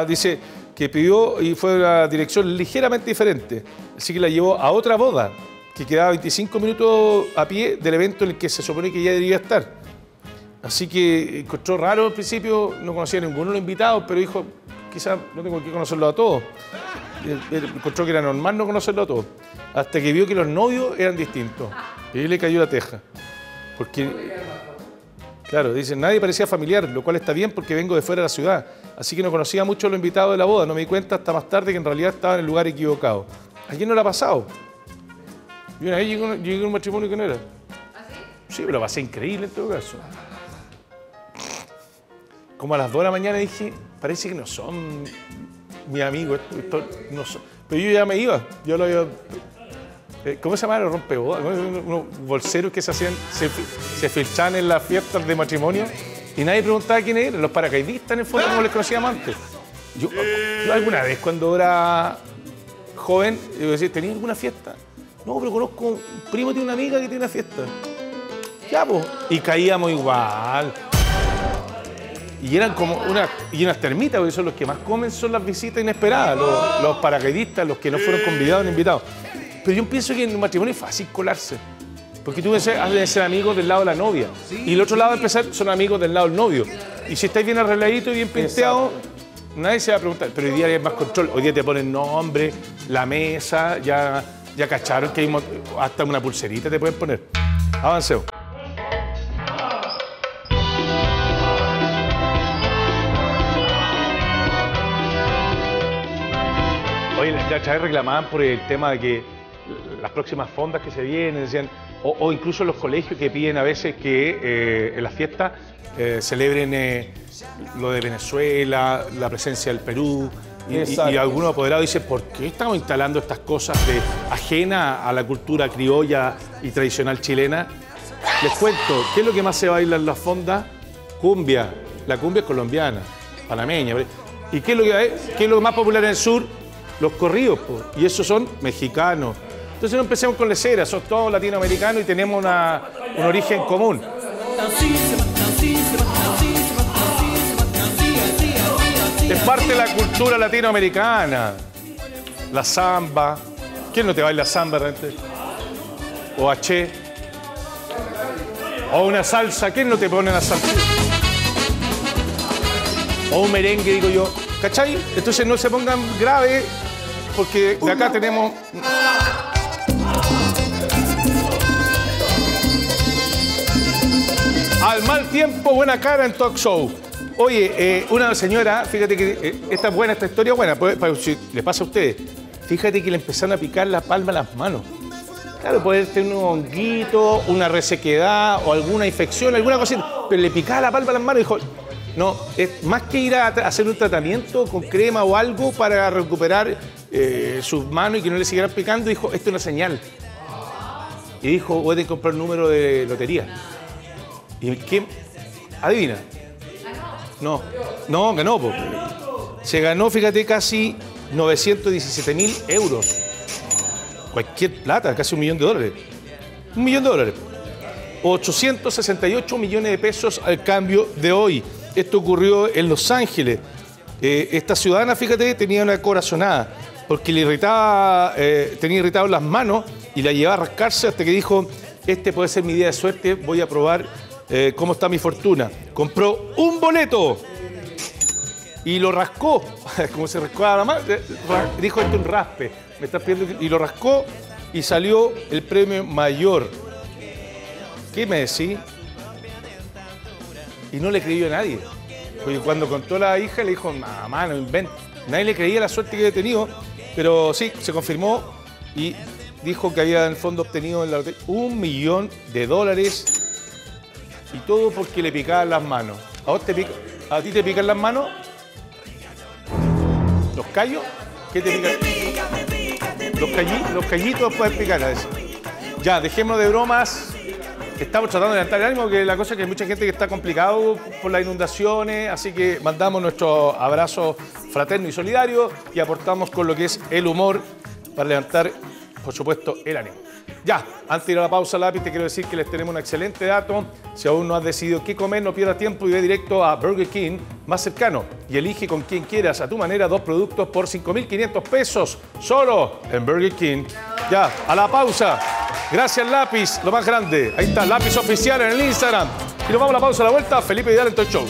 Dice que pidió y fue una dirección ligeramente diferente, así que la llevó a otra boda que quedaba 25 minutos a pie del evento en el que se supone que ya debía estar. Así que encontró raro al principio, no conocía a ninguno de los invitados, pero dijo, quizás no tengo que conocerlo a todos. Encontró que era normal no conocerlo a todos, hasta que vio que los novios eran distintos. Y ahí le cayó la teja. Porque, claro, dicen, nadie parecía familiar, lo cual está bien porque vengo de fuera de la ciudad. Así que no conocía mucho a los invitados de la boda, no me di cuenta hasta más tarde que en realidad estaba en el lugar equivocado. ¿A quién no le ha pasado? Y una vez llegué a un matrimonio que no era. ¿Ah, sí? Sí, pero lo pasé increíble en todo caso. Como a las 2 de la mañana dije, parece que no son mis amigos. No son. Pero yo ya me iba. Yo lo había... ¿Cómo se llamaban los rompebodas? Unos bolseros que se filtraban en las fiestas de matrimonio y nadie preguntaba quién eran. Los paracaidistas, en el fondo, como les conocíamos antes. Yo alguna vez, cuando era joven, yo decía, ¿tenía alguna fiesta? No, pero conozco un primo, tiene una amiga que tiene una fiesta. Ya, pues. Y caíamos igual. Y eran como unas termitas, porque son los que más comen, son las visitas inesperadas, los paracaidistas, los que no fueron convidados ni invitados. Pero yo pienso que en un matrimonio es fácil colarse. Porque tú has de ser amigos del lado de la novia. Y el otro lado de empezar son amigos del lado del novio. Y si estáis bien arregladitos y bien pinteados, nadie se va a preguntar. Pero hoy día hay más control. Hoy día te ponen nombre, la mesa, ya. Ya cacharon que hasta una pulserita te pueden poner. Avanceo. Oye, las chavales reclamaban por el tema de que las próximas fondas que se vienen, decían, o incluso los colegios que piden a veces que en las fiestas celebren lo de Venezuela, la presencia del Perú. Y algunos apoderados dicen, ¿por qué estamos instalando estas cosas ajenas a la cultura criolla y tradicional chilena? Les cuento, ¿qué es lo que más se baila en las fondas? Cumbia. La cumbia es colombiana, panameña. ¿Y qué es lo más popular en el sur? Los corridos, pues. Y esos son mexicanos. Entonces no empecemos con leceras, son todos latinoamericanos y tenemos un origen común. Es parte de la cultura latinoamericana. La samba. ¿Quién no te baila samba realmente? O haché. O una salsa. ¿Quién no te pone una salsa? O un merengue, digo yo. ¿Cachai? Entonces no se pongan graves porque de acá tenemos... Al mal tiempo, buena cara en Toc Show. Oye, una señora, fíjate que esta historia es buena, para si les pasa a ustedes. Fíjate que le empezaron a picar la palma a las manos. Claro, puede tener un honguito, una resequedad o alguna infección, alguna cosita, pero le picaba la palma a las manos y dijo, no, es más que ir a hacer un tratamiento con crema o algo para recuperar sus manos y que no le siguieran picando, dijo, esto es una señal. Y dijo, voy a comprar un número de lotería. ¿Y quién? Adivina. No, no, ganó. Po. Se ganó, fíjate, casi 917.000 euros. Cualquier plata, casi $1.000.000. $1.000.000. 868 millones de pesos al cambio de hoy. Esto ocurrió en Los Ángeles. Esta ciudadana, fíjate, tenía una corazonada porque le irritaba, tenía irritado las manos y la llevaba a rascarse hasta que dijo, este puede ser mi día de suerte, voy a probar cómo está mi fortuna. Compró un boleto y lo rascó, como se rascaba la mano, dijo, esto es un raspe, me estás pidiendo, y lo rascó y salió el premio mayor. ¿Qué me decís? Y no le creyó a nadie. Porque cuando contó a la hija le dijo, mamá, no invento. Nadie le creía la suerte que había tenido, pero sí, se confirmó y dijo que había en el fondo obtenido en la lotería $1.000.000 y todo porque le picaban las manos. ¿A vos te pica? ¿A ti te pican las manos? ¿Los callos? ¿Qué te pican? Los callitos pueden picar a veces. Ya, dejémonos de bromas. Estamos tratando de levantar el ánimo, que la cosa es que hay mucha gente que está complicado por las inundaciones, así que mandamos nuestro abrazo fraterno y solidario y aportamos con lo que es el humor para levantar, por supuesto, el ánimo. Ya, antes de ir a la pausa, Lápiz, te quiero decir que les tenemos un excelente dato. Si aún no has decidido qué comer, no pierdas tiempo y ve directo a Burger King más cercano y elige con quien quieras, a tu manera, dos productos por 5.500 pesos, solo en Burger King. Ya, a la pausa. Gracias, Lápiz, lo más grande. Ahí está, Lápiz Oficial en el Instagram. Y nos vamos a la pausa, a la vuelta. Felipe Vidal en Toc Show.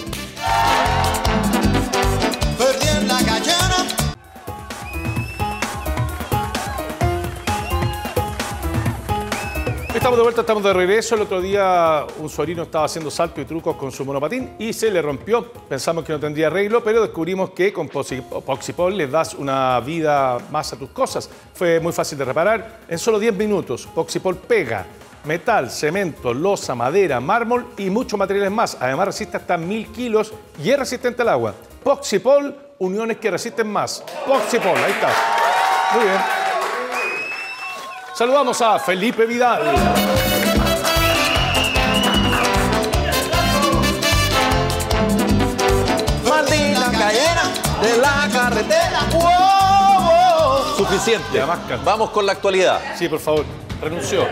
Estamos de vuelta, estamos de regreso. El otro día un sobrino estaba haciendo salto y trucos con su monopatín y se le rompió. Pensamos que no tendría arreglo, pero descubrimos que con Poxipol les das una vida más a tus cosas. Fue muy fácil de reparar. En solo 10 minutos, Poxipol pega metal, cemento, losa, madera, mármol y muchos materiales más. Además resiste hasta 1.000 kilos y es resistente al agua. Poxipol, uniones que resisten más. Poxipol, ahí está. Muy bien. Saludamos a Felipe Vidal. Maldita cayera de la carretera. ¡Wow! Suficiente. Vamos con la actualidad. Sí, por favor. Renunció.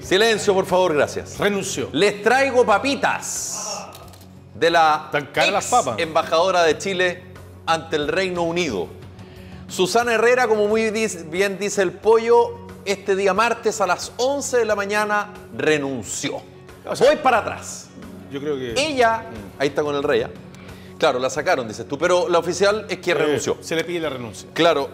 Silencio, por favor, gracias. Renunció. Les traigo papitas de la ex-embajadora de Chile ante el Reino Unido. Susana Herrera, como muy bien dice el pollo, este día martes a las 11 de la mañana renunció. O sea, voy para atrás. Yo creo que... Ella, ahí está con el rey, ¿eh? Claro, la sacaron, dices tú, pero la oficial es que renunció. Se le pide la renuncia. Claro.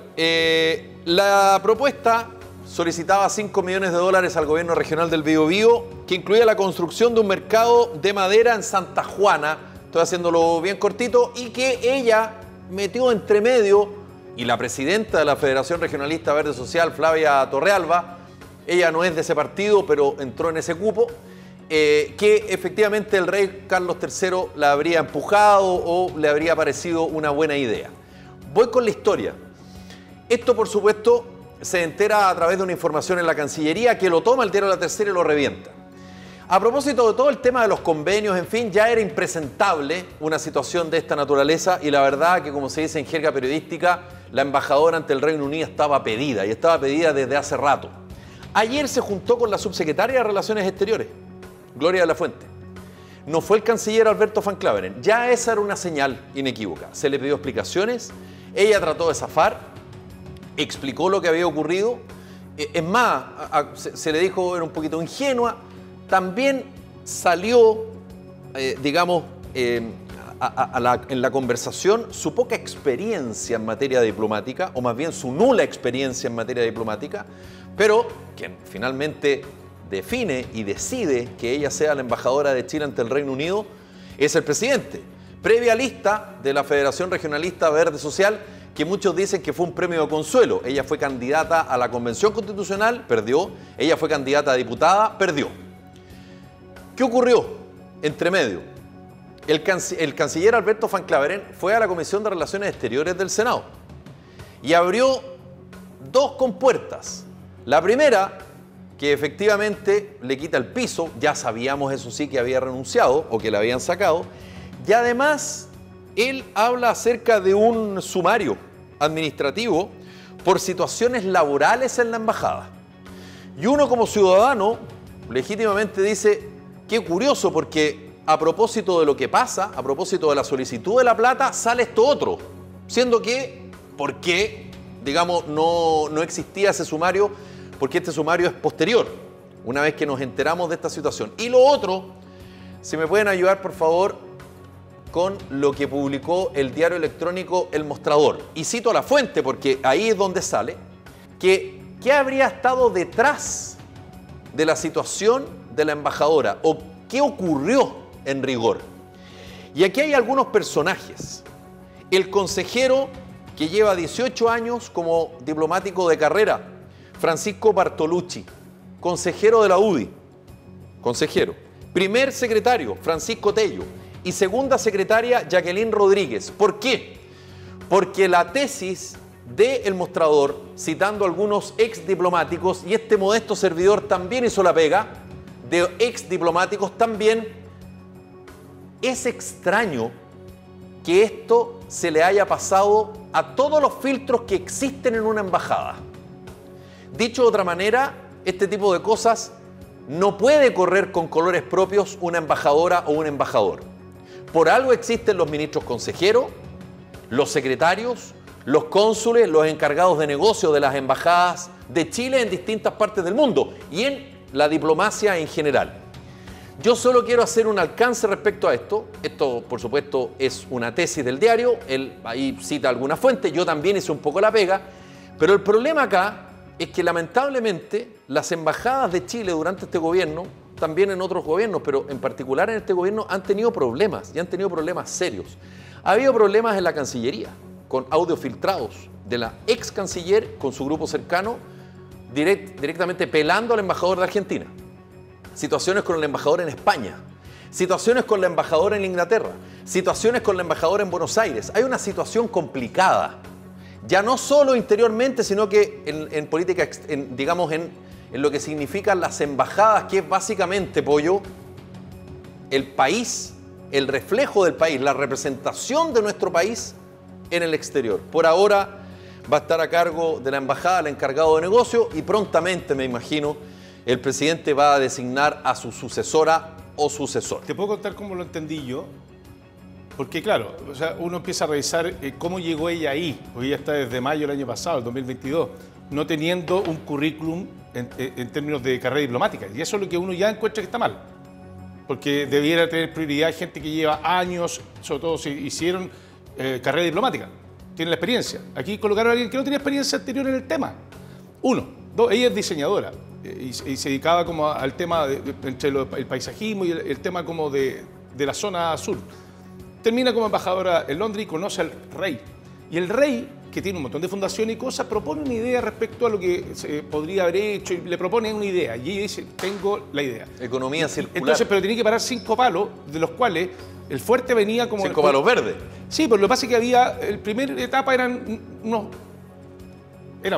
La propuesta solicitaba $5 millones al gobierno regional del Biobío, que incluía la construcción de un mercado de madera en Santa Juana, estoy haciéndolo bien cortito, y que ella metió entre medio... Y la presidenta de la Federación Regionalista Verde Social, Flavia Torrealba, ella no es de ese partido, pero entró en ese cupo, que efectivamente el rey Carlos III la habría empujado o le habría parecido una buena idea. Voy con la historia. Esto, por supuesto, se entera a través de una información en la Cancillería que lo toma el diario La Tercera y lo revienta. A propósito de todo el tema de los convenios, en fin, ya era impresentable una situación de esta naturaleza y la verdad que, como se dice en jerga periodística, la embajadora ante el Reino Unido estaba pedida y estaba pedida desde hace rato. Ayer se juntó con la subsecretaria de Relaciones Exteriores, Gloria de la Fuente. No fue el canciller Alberto Van Klaveren. Ya esa era una señal inequívoca. Se le pidió explicaciones, ella trató de zafar, explicó lo que había ocurrido. Es más, se le dijo, era un poquito ingenua. También salió, digamos, en la conversación su poca experiencia en materia diplomática, o más bien su nula experiencia en materia diplomática, pero quien finalmente define y decide que ella sea la embajadora de Chile ante el Reino Unido es el presidente. Previa lista de la Federación Regionalista Verde Social, que muchos dicen que fue un premio de consuelo. Ella fue candidata a la Convención Constitucional, perdió. Ella fue candidata a diputada, perdió. ¿Qué ocurrió entre medio? El canciller Alberto Van Klaveren fue a la Comisión de Relaciones Exteriores del Senado y abrió dos compuertas. La primera, que efectivamente le quita el piso, ya sabíamos eso sí que había renunciado o que la habían sacado, y además él habla acerca de un sumario administrativo por situaciones laborales en la embajada. Y uno como ciudadano legítimamente dice, qué curioso, porque a propósito de lo que pasa, a propósito de la solicitud de la plata, sale esto otro, siendo que, ¿por qué, digamos, no existía ese sumario? Porque este sumario es posterior, una vez que nos enteramos de esta situación. Y lo otro, si me pueden ayudar, por favor, con lo que publicó el diario electrónico El Mostrador. Y cito a la fuente, porque ahí es donde sale, que ¿qué habría estado detrás de la situación de la embajadora? ¿O qué ocurrió en rigor? Y aquí hay algunos personajes. El consejero que lleva 18 años como diplomático de carrera, Francisco Bartolucci, consejero de la UDI, consejero. Primer secretario, Francisco Tello. Y segunda secretaria, Jacqueline Rodríguez. ¿Por qué? Porque la tesis de El Mostrador, citando algunos ex diplomáticos, y este modesto servidor también hizo la pega de ex diplomáticos también, es extraño que esto se le haya pasado a todos los filtros que existen en una embajada. Dicho de otra manera, este tipo de cosas no puede correr con colores propios una embajadora o un embajador. Por algo existen los ministros consejeros, los secretarios, los cónsules, los encargados de negocio de las embajadas de Chile en distintas partes del mundo y en la diplomacia en general. Yo solo quiero hacer un alcance respecto a esto. Esto, por supuesto, es una tesis del diario. Él ahí cita alguna fuente. Yo también hice un poco la pega. Pero el problema acá es que, lamentablemente, las embajadas de Chile durante este gobierno, también en otros gobiernos, pero en particular en este gobierno, han tenido problemas, y han tenido problemas serios. Ha habido problemas en la Cancillería, con audios filtrados de la ex canciller con su grupo cercano, directamente pelando al embajador de Argentina. Situaciones con el embajador en España, situaciones con la embajadora en Inglaterra, situaciones con la embajadora en Buenos Aires. Hay una situación complicada, ya no solo interiormente, sino que en política, digamos, en lo que significan las embajadas, que es básicamente, Pollo, el país, el reflejo del país, la representación de nuestro país en el exterior. Por ahora va a estar a cargo de la embajada el encargado de negocio y prontamente, me imagino, el presidente va a designar a su sucesora o sucesor. Te puedo contar cómo lo entendí yo, porque claro, o sea, uno empieza a revisar cómo llegó ella ahí. Hoy ya está desde mayo del año pasado, el 2022, no teniendo un currículum en términos de carrera diplomática, y eso es lo que uno ya encuentra que está mal, porque debiera tener prioridad gente que lleva años, sobre todo si hicieron carrera diplomática, tiene la experiencia. Aquí colocaron a alguien que no tenía experiencia anterior en el tema. Uno. Dos, ella es diseñadora y se dedicaba como al tema entre el paisajismo y el tema como de la zona sur. Termina como embajadora en Londres y conoce al rey. Y el rey, que tiene un montón de fundaciones y cosas, propone una idea respecto a lo que se podría haber hecho y le propone una idea. Y ella dice, tengo la idea. Economía circular. Entonces, pero tenía que parar 5 palos, de los cuales el fuerte venía como... 5 palos verdes. Sí, pero lo que pasa es que había... La primera etapa eran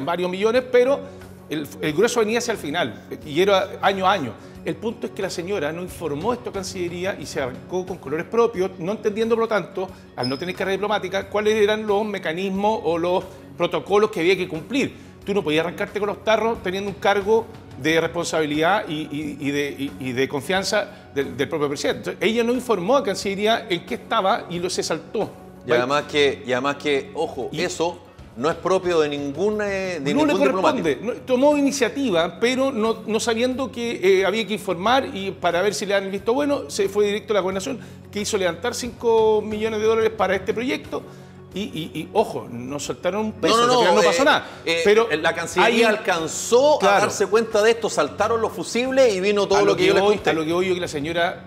varios millones, pero el grueso venía hacia el final, y era año a año. El punto es que la señora no informó esto a Cancillería y se arrancó con colores propios, no entendiendo, por lo tanto, al no tener carrera diplomática, cuáles eran los mecanismos o los protocolos que había que cumplir. Tú no podías arrancarte con los tarros teniendo un cargo de responsabilidad y de confianza del propio presidente. Entonces, ella no informó a Cancillería en qué estaba y se saltó. Y además que ojo, eso no es propio de ningún diplomático. No le corresponde. No, tomó iniciativa, pero no sabiendo que había que informar, y para ver si le han visto bueno, se fue directo a la gobernación, que hizo levantar 5 millones de dólares para este proyecto. Y ojo, no soltaron un peso, no pasó nada. Pero la Cancillería ahí alcanzó, claro, a darse cuenta de esto, saltaron los fusibles y vino todo lo que yo les conté. A lo que oigo que la señora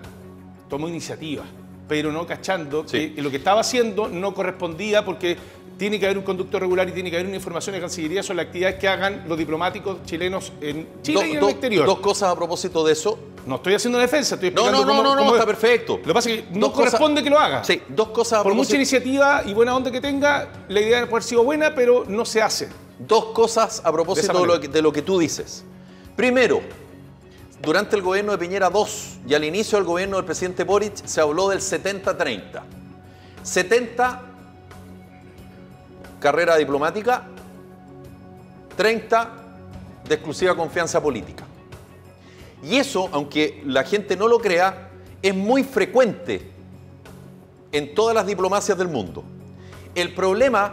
tomó iniciativa, pero no cachando, sí, que lo que estaba haciendo no correspondía, porque tiene que haber un conducto regular y tiene que haber una información de Cancillería sobre las actividades que hagan los diplomáticos chilenos en Chile y en el exterior. Dos cosas a propósito de eso. No estoy haciendo una defensa, estoy explicando cómo está perfecto. Lo que pasa es que no corresponde que lo haga. Sí, dos cosas a propósito. Por mucha iniciativa y buena onda que tenga, la idea de haber sido buena, pero no se hace. Dos cosas a propósito de lo que tú dices. Primero, durante el gobierno de Piñera II y al inicio del gobierno del presidente Boric se habló del 70-30. 70 carrera diplomática, 30 de exclusiva confianza política. Y eso, aunque la gente no lo crea, es muy frecuente en todas las diplomacias del mundo. El problema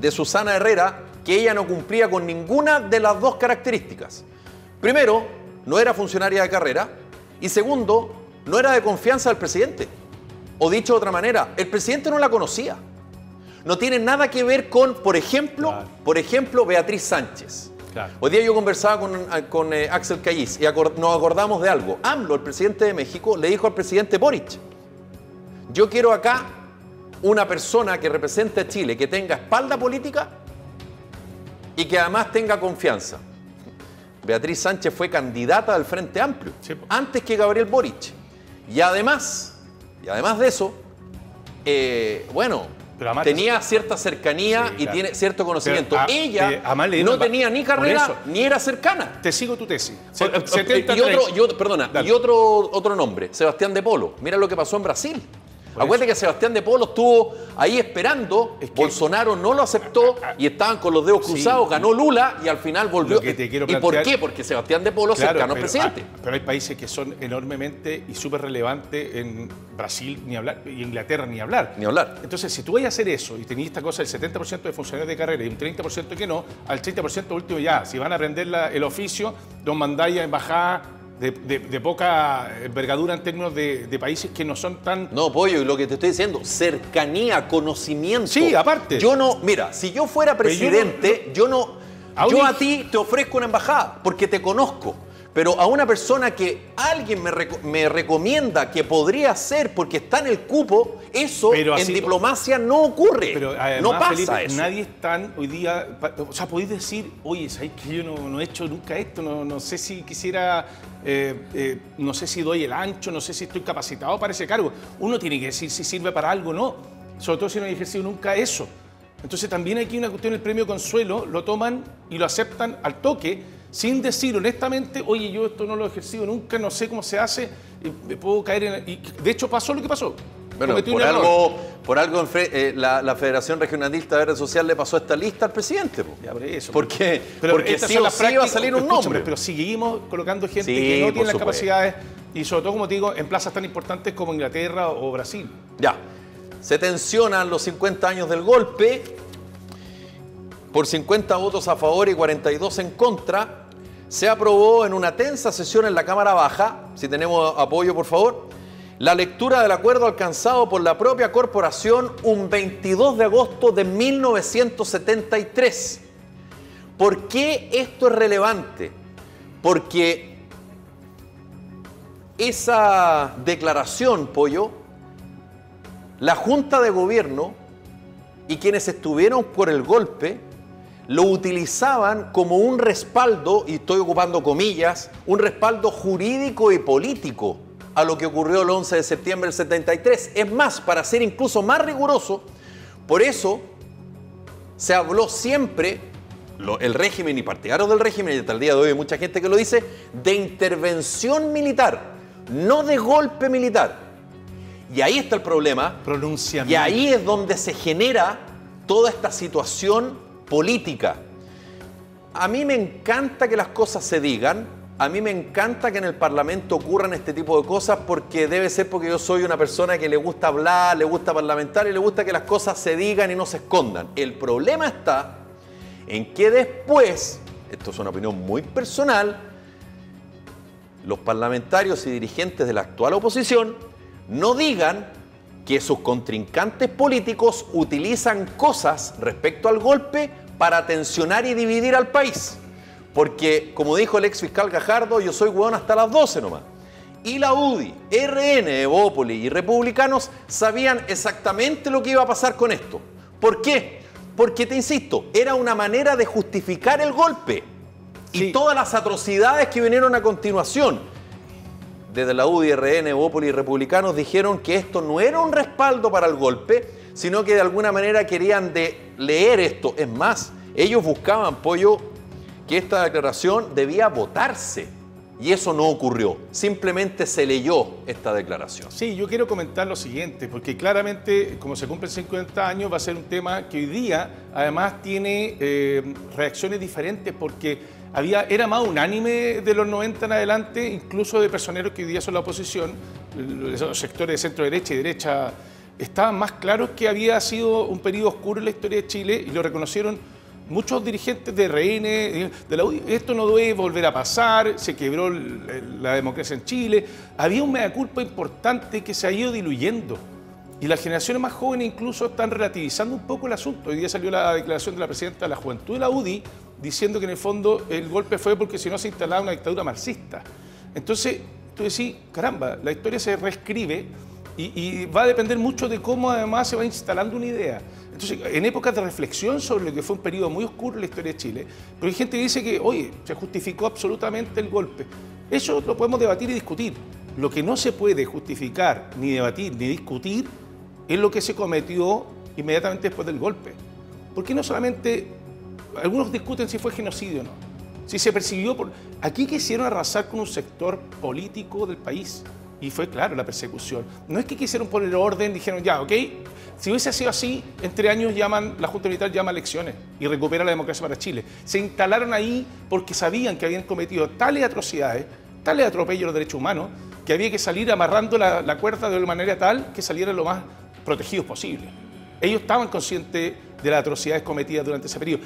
de Susana Herrera, que ella no cumplía con ninguna de las dos características. Primero, no era funcionaria de carrera, y segundo, no era de confianza del presidente. O dicho de otra manera, el presidente no la conocía. No tiene nada que ver con, por ejemplo, Beatriz Sánchez. Claro. Hoy día yo conversaba con Axel Callis y nos acordamos de algo. AMLO, el presidente de México, le dijo al presidente Boric, yo quiero acá una persona que represente a Chile, que tenga espalda política y que además tenga confianza. Beatriz Sánchez fue candidata del Frente Amplio, antes que Gabriel Boric. Y además de eso, tenía cierta cercanía y tiene cierto conocimiento. Ella no tenía ni carrera ni era cercana. Te sigo tu tesis. Y otro nombre, Sebastián de Polo. Mira lo que pasó en Brasil. Acuérdate que Sebastián de Polo estuvo ahí esperando, Bolsonaro no lo aceptó y estaban con los dedos cruzados, ganó Lula y al final volvió. ¿Y por qué? Porque Sebastián de Polo cercano al presidente. Pero hay países que son enormemente y súper relevantes, en Brasil ni hablar, y Inglaterra ni hablar. Entonces, si tú vas a hacer eso y tenías esta cosa del 70% de funcionarios de carrera y un 30% que no, al 30% último ya, si van a aprender el oficio, don Mandaya, embajada, de poca envergadura en términos de países que no son tan... No, Pollo, y lo que te estoy diciendo, cercanía, conocimiento. Sí, aparte. Yo no... Mira, si yo fuera presidente, yo a ti te ofrezco una embajada, porque te conozco. Pero a una persona que alguien me recomienda que podría ser porque está en el cupo, eso en diplomacia no ocurre. Pero además, no pasa, Felipe, eso. Nadie está hoy día... O sea, podéis decir, oye, ¿sabéis que yo no he hecho nunca esto? No sé si quisiera... no sé si doy el ancho, no sé si estoy capacitado para ese cargo. Uno tiene que decir si sirve para algo o no. Sobre todo si no he ejercido nunca eso. Entonces también aquí una cuestión, el premio Consuelo, lo toman y lo aceptan al toque, sin decir honestamente, oye, yo esto no lo he ejercido nunca, no sé cómo se hace, me puedo caer en... Y de hecho pasó lo que pasó. Bueno, por algo la Federación Regionalista de Redes Sociales le pasó esta lista al presidente. Ya, por eso. ¿Por qué? Porque sí o sí iba a salir un nombre. Pero seguimos colocando gente que no tiene las capacidades, y sobre todo, como te digo, en plazas tan importantes como Inglaterra o Brasil. Ya, se tensionan los 50 años del golpe, por 50 votos a favor y 42 en contra. Se aprobó en una tensa sesión en la Cámara Baja, si tenemos apoyo por favor, la lectura del acuerdo alcanzado por la propia corporación un 22 de agosto de 1973. ¿Por qué esto es relevante? Porque esa declaración, Pollo, la Junta de Gobierno y quienes estuvieron por el golpe lo utilizaban como un respaldo, y estoy ocupando comillas, un respaldo jurídico y político a lo que ocurrió el 11 de septiembre del 73. Es más, para ser incluso más riguroso, por eso se habló siempre, el régimen y partidarios del régimen, y hasta el día de hoy hay mucha gente que lo dice, de intervención militar, no de golpe militar. Y ahí está el problema. Pronunciamiento. Y ahí es donde se genera toda esta situación política. A mí me encanta que las cosas se digan, a mí me encanta que en el Parlamento ocurran este tipo de cosas, porque debe ser porque yo soy una persona que le gusta hablar, le gusta parlamentar y le gusta que las cosas se digan y no se escondan. El problema está en que después, esto es una opinión muy personal, los parlamentarios y dirigentes de la actual oposición no digan que sus contrincantes políticos utilizan cosas respecto al golpe para tensionar y dividir al país. Porque, como dijo el ex fiscal Gajardo, yo soy hueón hasta las 12 nomás. Y la UDI, RN, Evópoli y republicanos sabían exactamente lo que iba a pasar con esto. ¿Por qué? Porque, te insisto, era una manera de justificar el golpe y todas las atrocidades que vinieron a continuación. Desde la UDI-RN, Evópolis y Republicanos dijeron que esto no era un respaldo para el golpe, sino que de alguna manera querían leer esto. Es más, ellos buscaban, Pollo, que esta declaración debía votarse. Y eso no ocurrió, simplemente se leyó esta declaración. Sí, yo quiero comentar lo siguiente, porque claramente, como se cumplen 50 años, va a ser un tema que hoy día, además, tiene reacciones diferentes, porque era más unánime de los 90 en adelante, incluso de personeros que hoy día son la oposición, los sectores de centro-derecha y derecha, estaban más claros que había sido un periodo oscuro en la historia de Chile, y lo reconocieron muchos dirigentes de RN, de la UDI. Esto no debe volver a pasar, se quebró la democracia en Chile. Había un mea culpa importante que se ha ido diluyendo. Y las generaciones más jóvenes incluso están relativizando un poco el asunto. Hoy día salió la declaración de la presidenta de la Juventud de la UDI diciendo que en el fondo el golpe fue porque si no se instalaba una dictadura marxista. Entonces, tú decís, caramba, la historia se reescribe y va a depender mucho de cómo además se va instalando una idea. Entonces, en épocas de reflexión sobre lo que fue un periodo muy oscuro en la historia de Chile, pero hay gente que dice que, oye, se justificó absolutamente el golpe. Eso lo podemos debatir y discutir. Lo que no se puede justificar, ni debatir, ni discutir, es lo que se cometió inmediatamente después del golpe. Porque no solamente... Algunos discuten si fue genocidio o no. Si se persiguió por... Aquí quisieron arrasar con un sector político del país. Y fue, claro, la persecución. No es que quisieron poner orden, dijeron, ya, ok, si hubiese sido así, en 3 años la Junta Militar llama elecciones y recupera la democracia para Chile. Se instalaron ahí porque sabían que habían cometido tales atrocidades, tales atropellos a los derechos humanos, que había que salir amarrando la cuerda de una manera tal que salieran lo más protegidos posible. Ellos estaban conscientes de las atrocidades cometidas durante ese periodo.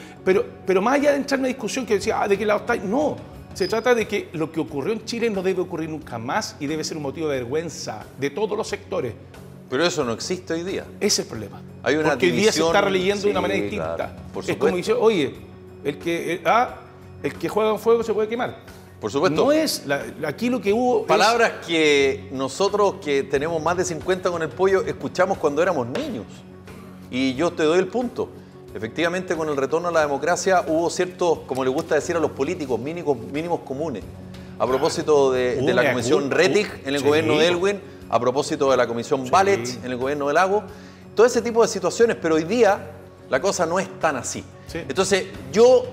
Pero más allá de entrar en una discusión que decía, ¿de qué lado estáis? No. Se trata de que lo que ocurrió en Chile no debe ocurrir nunca más y debe ser un motivo de vergüenza de todos los sectores. Pero eso no existe hoy día. Ese es el problema. Hay una porque división, hoy día se está releyendo de una manera distinta. Claro, por supuesto. Es como dice, oye, el que juega con fuego se puede quemar. Por supuesto. No es, aquí lo que hubo... Palabras es... que nosotros que tenemos más de 50 con el Pollo escuchamos cuando éramos niños. Y yo te doy el punto. Efectivamente, con el retorno a la democracia hubo ciertos, como le gusta decir a los políticos, mínimos comunes. A propósito de la comisión Rettig en el gobierno de Elwin, a propósito de la comisión Balet en el gobierno de Lago, todo ese tipo de situaciones, pero hoy día la cosa no es tan así. Sí. Entonces, yo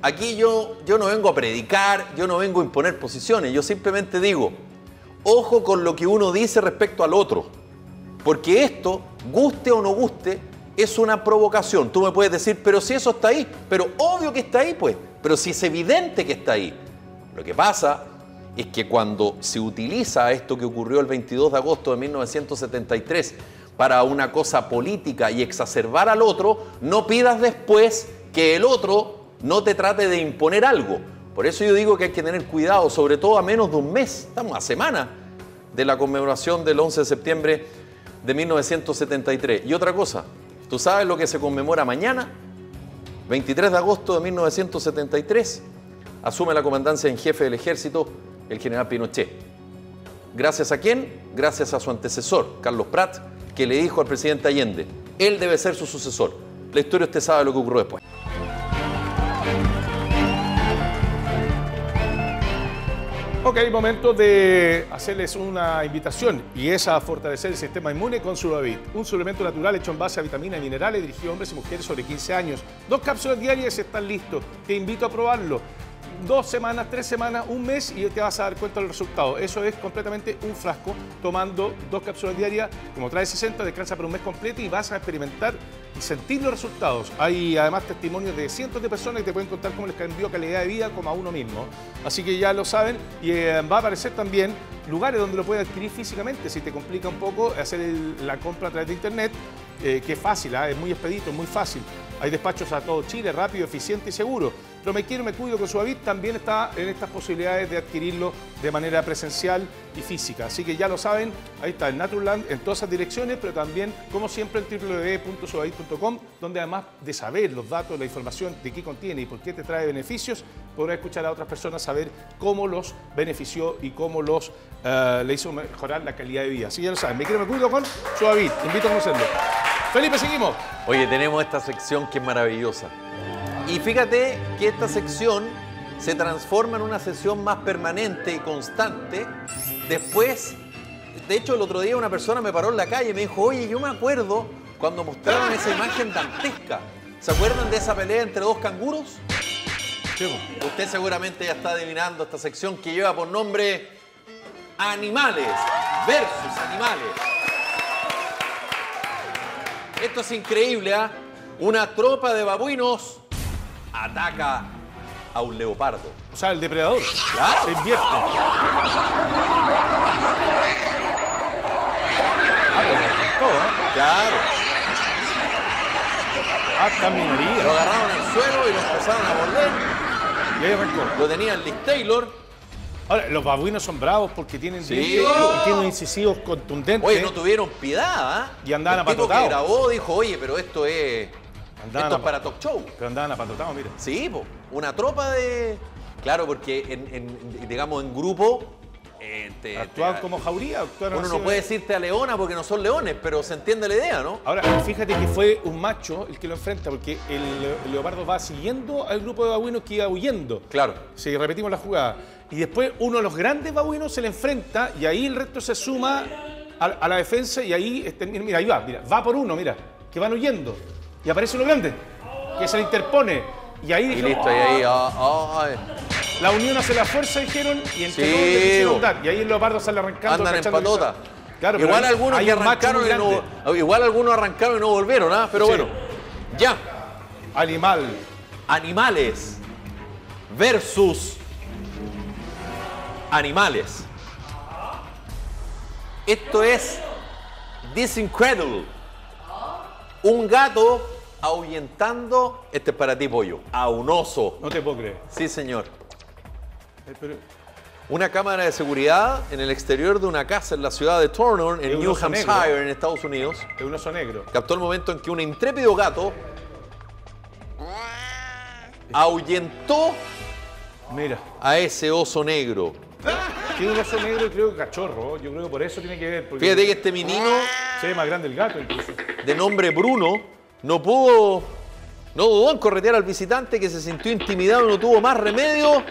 no vengo a predicar, yo no vengo a imponer posiciones, yo simplemente digo, ojo con lo que uno dice respecto al otro, porque esto, guste o no guste, es una provocación. Tú me puedes decir, pero si eso está ahí, pero obvio que está ahí, pues, pero si es evidente que está ahí. Lo que pasa es que cuando se utiliza esto que ocurrió el 22 de agosto de 1973 para una cosa política y exacerbar al otro, no pidas después que el otro no te trate de imponer algo. Por eso yo digo que hay que tener cuidado, sobre todo a menos de un mes, estamos a semana de la conmemoración del 11 de septiembre de 1973. Y otra cosa, ¿tú sabes lo que se conmemora mañana? 23 de agosto de 1973, asume la comandancia en jefe del ejército, el general Pinochet. ¿Gracias a quién? Gracias a su antecesor, Carlos Prat, que le dijo al presidente Allende, él debe ser su sucesor. La historia usted sabe lo que ocurrió después. Ok, momento de hacerles una invitación y es a fortalecer el sistema inmune con Sudavit, un suplemento natural hecho en base a vitaminas y minerales dirigido a hombres y mujeres sobre 15 años. 2 cápsulas diarias están listos, te invito a probarlo. 2 semanas, 3 semanas, 1 mes y te vas a dar cuenta del resultado. Eso es completamente un frasco, tomando 2 cápsulas diarias, como trae 60, descansa por 1 mes completo y vas a experimentar y sentir los resultados. Hay además testimonios de cientos de personas que te pueden contar cómo les cambió calidad de vida como a uno mismo. Así que ya lo saben y va a aparecer también lugares donde lo puedes adquirir físicamente. Si te complica un poco hacer la compra a través de internet, que es fácil, es muy expedito, es muy fácil. Hay despachos a todo Chile, rápido, eficiente y seguro. Pero Me Quiero, Me Cuido con Suavit también está en estas posibilidades de adquirirlo de manera presencial y física. Así que ya lo saben, ahí está en Naturland, en todas esas direcciones, pero también, como siempre, en www.suavit.com, donde además de saber los datos, la información de qué contiene y por qué te trae beneficios, podrás escuchar a otras personas saber cómo los benefició y cómo los le hizo mejorar la calidad de vida. Así que ya lo saben, Me Quiero, Me Cuido con Suavit. Invito a conocerlo. Felipe, seguimos. Oye, tenemos esta sección que es maravillosa. Y fíjate que esta sección se transforma en una sesión más permanente y constante. Después, de hecho, el otro día una persona me paró en la calle y me dijo, oye, yo me acuerdo cuando mostraron esa imagen dantesca. ¿Se acuerdan de esa pelea entre dos canguros? Sí. Usted seguramente ya está adivinando esta sección que lleva por nombre Animales versus Animales. Esto es increíble, ¿eh? Una tropa de babuinos ataca a un leopardo. O sea, el depredador. Claro. Se invierte. Ah, pues me gustó, ¿eh? Claro. Ah, caminaría. Lo agarraron al suelo y lo empezaron a morder. Y ahí arrancó. Lo tenía el Lick Taylor. Ahora, los babuinos son bravos porque tienen, tienen incisivos contundentes. Oye, no tuvieron piedad, ¿eh? Y andaban apatotados. El tipo que grabó dijo, oye, pero esto es... Esto es para Toc Show. Pero andaban apatotados, mira. Sí, po. Una tropa de... Claro, porque digamos en grupo... ¿Actúan como jauría? Uno no puede decirte a leona porque no son leones, pero se entiende la idea, ¿no? Ahora, fíjate que fue un macho el que lo enfrenta, porque el leopardo va siguiendo al grupo de babuinos que iba huyendo. Claro. Sí, repetimos la jugada. Y después uno de los grandes babuinos se le enfrenta y ahí el resto se suma a la defensa y ahí, mira, ahí va, mira, va por uno, mira, que van huyendo. Y aparece uno grande, que se le interpone. Y ahí dijeron, listo, y ahí, la unión hace la fuerza, dijeron, y entre todos le quisieron dar. Y ahí el leopardo sale arrancando. Andan en patota. Claro, igual, algunos arrancaron y no volvieron, ¿ah? Pero bueno, ya. Animales versus animales. Esto es This Incredible. Un gato ahuyentando, este es para ti, pollo, a un oso. No te puedo creer. Sí, señor. Pero... Una cámara de seguridad en el exterior de una casa en la ciudad de Thornton, en New Hampshire, en Estados Unidos. Es un oso negro. Captó el momento en que un intrépido gato ahuyentó a ese oso negro. Tiene un oso negro y creo que cachorro. Yo creo que por eso tiene que ver. Porque... Fíjate que este menino... Se ve más grande el gato incluso. De nombre Bruno, no pudo... No dudó en corretear al visitante que se sintió intimidado y no tuvo más remedio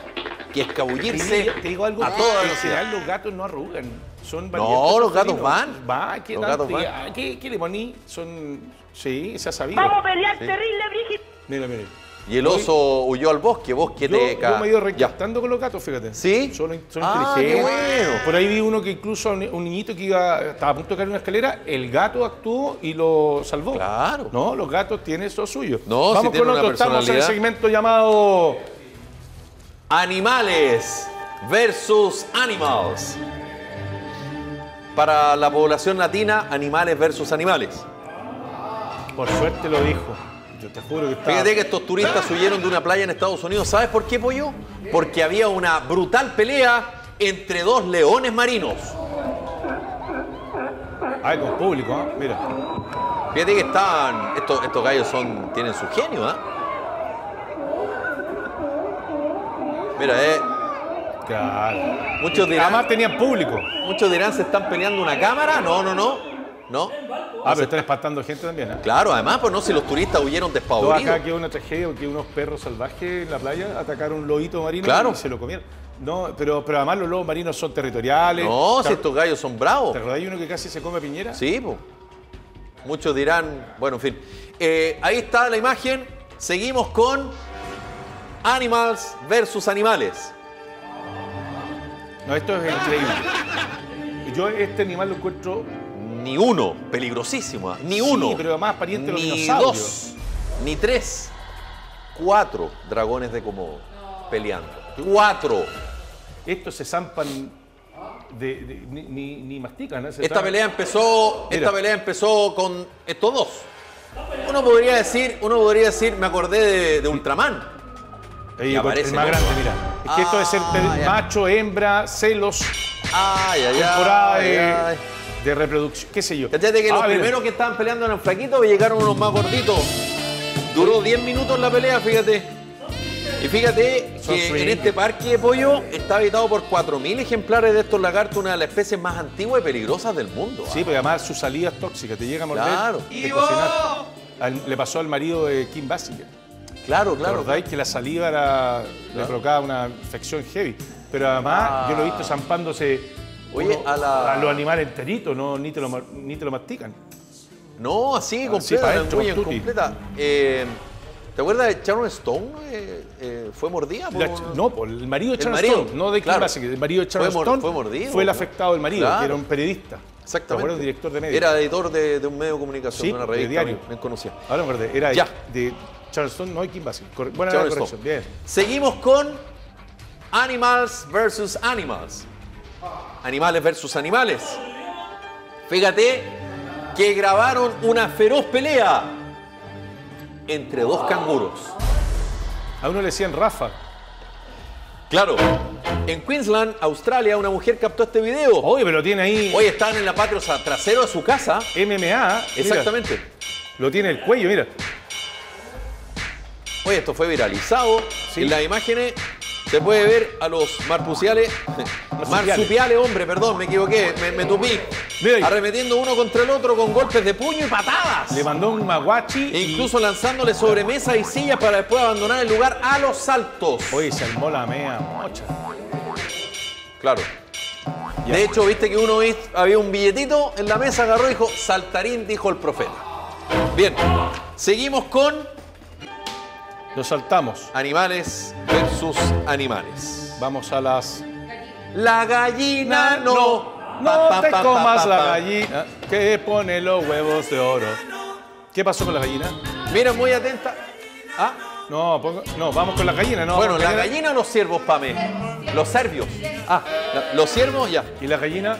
que escabullirse a toda velocidad. Los gatos no arrugan. Son no, los gatos van. Va, ¿qué tal? ¿Qué le poní? Son... Sí, se ha sabido. Vamos a pelear terrible, Brigitte. Mira, mira. Y el oso huyó al bosque, yo me he ido recaptando con los gatos, fíjate. ¿Sí? Son inteligentes. Bueno. Por ahí vi uno que incluso un niñito que estaba a punto de caer en una escalera, el gato actuó y lo salvó. Claro. No, los gatos tienen eso suyo. No, vamos si con otro, estamos en el segmento llamado... Animales versus Animals. Para la población latina, animales versus animales. Por suerte lo dijo. Yo te juro que estaba... Fíjate que estos turistas huyeron de una playa en Estados Unidos. ¿Sabes por qué, pollo? Porque había una brutal pelea entre dos leones marinos. Ay, con público, ¿eh? Mira. Fíjate que estaban... Estos gallos tienen su genio, ¿eh? Mira, Claro. Muchos dirán... Además tenían público. Muchos dirán, ¿se están peleando una cámara? No, no, no. ¿No? Ah, pero están espantando gente también, ¿eh? Claro, además, pues no, si los turistas huyeron despavoridos. Acá quedó una tragedia porque unos perros salvajes en la playa atacaron un lobito marino y se lo comieron. No, pero además los lobos marinos son territoriales. No, si estos gallos son bravos. ¿Te acordás de uno que casi se come a Piñera? Sí, pues. Muchos dirán, bueno, en fin. Ahí está la imagen. Seguimos con Animals versus Animales. No, esto es increíble. Yo este animal lo encuentro... Ni uno, peligrosísimo, ni uno. Sí, pero además pariente de los dinosaurios. Ni dos, ni tres. 4 dragones de Komodo peleando. 4. Estos se zampan ni mastican, ¿no? Esta pelea empezó con estos dos. Uno podría decir, me acordé de Ultraman. Y aparece el más grande, mira. Es que esto es el macho, hembra, celos, temporada de reproducción, qué sé yo. Fíjate que los primeros que estaban peleando eran flaquitos y llegaron unos más gorditos. Duró 10 minutos la pelea, fíjate. Y fíjate que en este parque, Pollo, está habitado por 4.000 ejemplares de estos lagartos, una de las especies más antiguas y peligrosas del mundo. Sí, porque además sus salidas tóxicas te llegan a morder. Claro. Le pasó al marido de Kim Basinger. Claro, claro. ¿Recordáis que la saliva era, le provocaba una infección heavy? Pero además yo lo he visto zampándose a los animales enteritos, no, ni te lo mastican. No, así, completa. ¿Te acuerdas de Sharon Stone? ¿Fue mordida? No, el marido de Sharon Stone. No de Kim Basinger, el marido de Sharon Stone fue mordido. Fue el afectado del marido, que era un periodista. Exactamente. Era director de medio. Era editor de un medio de comunicación, de una revista. De diario. Me conocía. Ahora me acordé. Era de Sharon Stone, no de Kim Basinger. Buena corrección. Bien. Seguimos con Animals versus Animals. Animales versus animales. Fíjate que grabaron una feroz pelea entre dos canguros. A uno le decían Rafa. Claro. En Queensland, Australia, una mujer captó este video. Oye, pero lo tiene ahí. Hoy estaban en la patria, o sea, trasero de su casa. MMA. Exactamente. Mira, lo tiene el cuello, mira. Oye, esto fue viralizado. Sí. En las imágenes se puede ver a los marsupiales, hombre, perdón, me equivoqué, me tupí. Mira, arremetiendo uno contra el otro con golpes de puño y patadas. Le mandó un maguachi. E incluso lanzándole sobremesas y sillas para después abandonar el lugar a los saltos. Oye, se armó la mea mocha. Claro. Ya. De hecho, viste que había un billetito en la mesa, agarró y dijo, saltarín, dijo el profeta. Bien, seguimos con... Nos saltamos. Animales versus animales. Vamos a las... La gallina no. No te comas la gallina que pone los huevos de oro. ¿Qué pasó con la gallina? Mira, muy atenta. ¿Ah? No, vamos con la gallina, ¿no? Bueno, la gallina o los ciervos, Pame. Los serbios. Ah, los ciervos ya. ¿Y la gallina?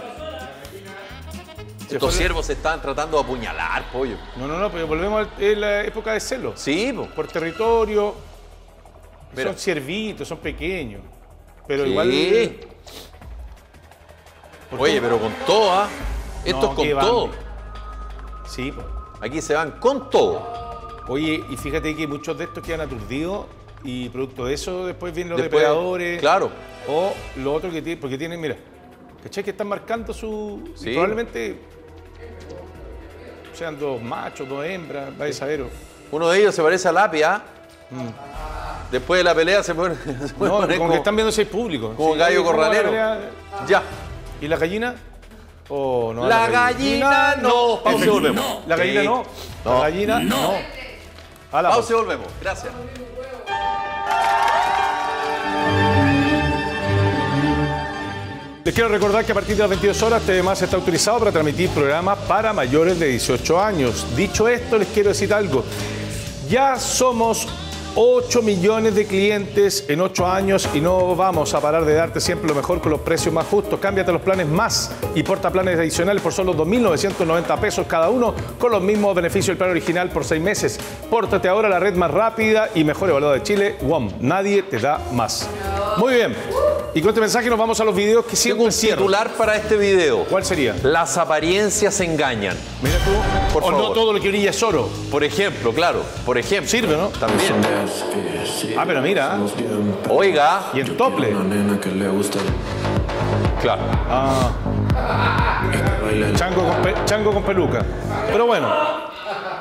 Estos ciervos se estaban tratando de apuñalar, Pollo. No, pero volvemos a la época de celo. Sí, po. Por territorio. Mira. Son ciervitos, son pequeños. Pero igual. Oye, pero con todo, ¿ah? Esto es con todo. Sí, po. Aquí se van con todo. Oye, y fíjate que muchos de estos quedan aturdidos y producto de eso después vienen los depredadores. Claro. O lo otro que tienen, porque tienen, mira, ¿cachai? Que están marcando su. Sí. Probablemente sean dos machos, dos hembras, vaya sabero. Uno de ellos se parece a Lapia. Después de la pelea se pone. Como que están viéndose el público. Como gallo corralero. Ya. ¿Y la gallina? Oh, no. La gallina no. Pausa y volvemos. La gallina no. La gallina no. Pausa y volvemos. Gracias. Les quiero recordar que a partir de las 22 horas TVMás está autorizado para transmitir programas para mayores de 18 años. Dicho esto, les quiero decir algo. Ya somos 8 millones de clientes en 8 años y no vamos a parar de darte siempre lo mejor con los precios más justos. Cámbiate los planes más y porta planes adicionales por solo 2.990 pesos cada uno, con los mismos beneficios del plan original por 6 meses. Pórtate ahora a la red más rápida y mejor evaluada de Chile, WOM. Nadie te da más. Muy bien. Y con este mensaje nos vamos a los videos que siempre cierran. Tengo un titular para este video. ¿Cuál sería? Las apariencias engañan. Mira tú, por favor. O no todo lo que brilla es oro. Por ejemplo, claro. Por ejemplo. Sirve, ¿no? También. Ah, pero mira. Oiga. Y el tople. Claro. Ah. Chango con peluca. Pero bueno.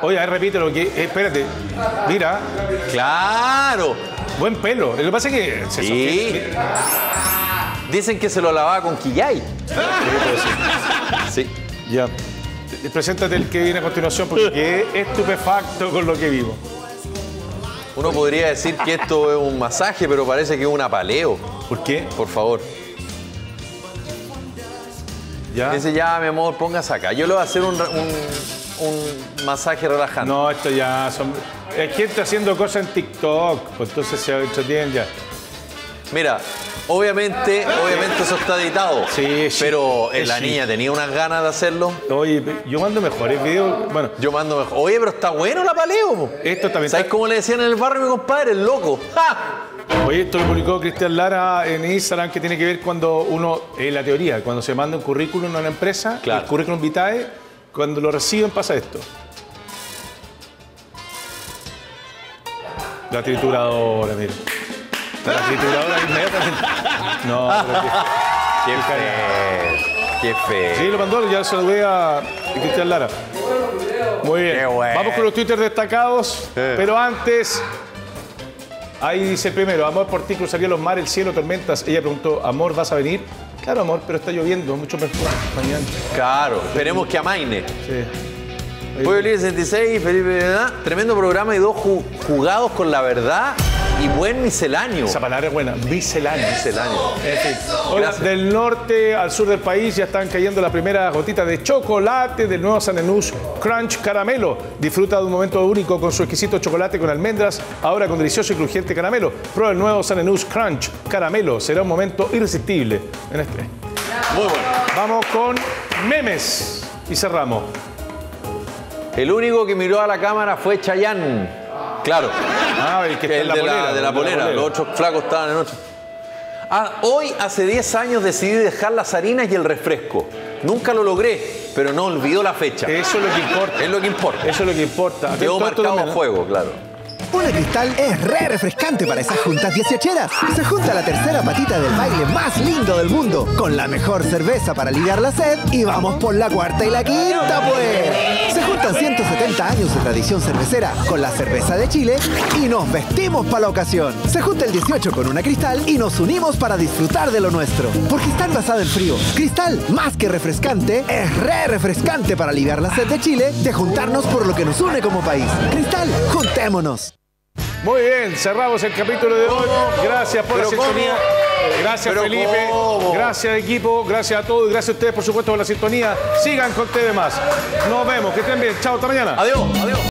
Oye, ahí repítelo. Que, espérate. Mira. Claro. Buen pelo. Lo que pasa es que... Sí. Dicen que se lo lavaba con quillay. Sí. Ya. Preséntate el que viene a continuación porque quedé estupefacto con lo que vivo. Uno podría decir que esto es un masaje, pero parece que es un apaleo. ¿Por qué? Por favor. Ya. Dice, ya, mi amor, póngase acá. Yo le voy a hacer un masaje relajante. No, esto ya son... Hay gente haciendo cosas en TikTok, pues entonces se entretienen ya. Mira, obviamente eso está editado. Sí. Pero la niña tenía unas ganas de hacerlo. Oye, yo mando mejores videos. Bueno. Yo mando mejor. Oye, pero está bueno la paleo, po. Esto también. ¿Sabes cómo le decían en el barrio a mi compadre? El loco. ¡Ja! Oye, esto lo publicó Cristian Lara en Instagram, que tiene que ver cuando uno, la teoría, cuando se manda un currículum a una empresa, claro. El currículum vitae, cuando lo reciben pasa esto. La trituradora, mira. La trituradora inmediatamente. No, pero qué feo. Sí, lo mandó, ya saludé a Cristian Lara. Muy bien. Bueno. Vamos con los Twitter destacados, pero antes... Ahí dice el primero, amor por ti cruzaría los mares, el cielo, tormentas. Ella preguntó, amor, ¿vas a venir? Claro, amor, pero está lloviendo, mucho mejor mañana. Claro, esperemos que amaine. Sí. Pueblo Libre 66, Felipe, ¿verdad? Tremendo programa y dos jugados con la verdad y buen misceláneo. Esa palabra es buena, misceláneo. Misceláneo. Hola, del norte al sur del país ya están cayendo las primeras gotitas de chocolate del nuevo San Enús Crunch Caramelo. Disfruta de un momento único con su exquisito chocolate con almendras, ahora con delicioso y crujiente caramelo. Prueba el nuevo San Enús Crunch Caramelo, será un momento irresistible. En este. Muy bueno. Vamos con memes y cerramos. El único que miró a la cámara fue Chayanne. Claro. Ah, el que está el en la polera, de la polera. Los otros flacos estaban en otro. Ah, hoy, hace 10 años, decidí dejar las harinas y el refresco. Nunca lo logré, pero no olvidó la fecha. Eso es lo que importa. Es lo que importa. Eso es lo que importa. Quedó marcado a fuego, claro. Pola Cristal es re refrescante para esas juntas dieciocheras. Se junta la tercera patita del baile más lindo del mundo, con la mejor cerveza para aliviar la sed y vamos por la cuarta y la quinta, pues. Se juntan 170 años de tradición cervecera con la cerveza de Chile y nos vestimos para la ocasión. Se junta el 18 con una Cristal y nos unimos para disfrutar de lo nuestro. Porque estar basada en frío, Cristal, más que refrescante, es re refrescante para aliviar la sed de Chile, de juntarnos por lo que nos une como país. Cristal, juntémonos. Muy bien, cerramos el capítulo de hoy. Gracias por la sintonía. Gracias, Felipe. Gracias, equipo. Gracias a todos. Y gracias a ustedes, por supuesto, por la sintonía. Sigan con TV Más. Nos vemos. Que estén bien. Chao, hasta mañana. Adiós. Adiós.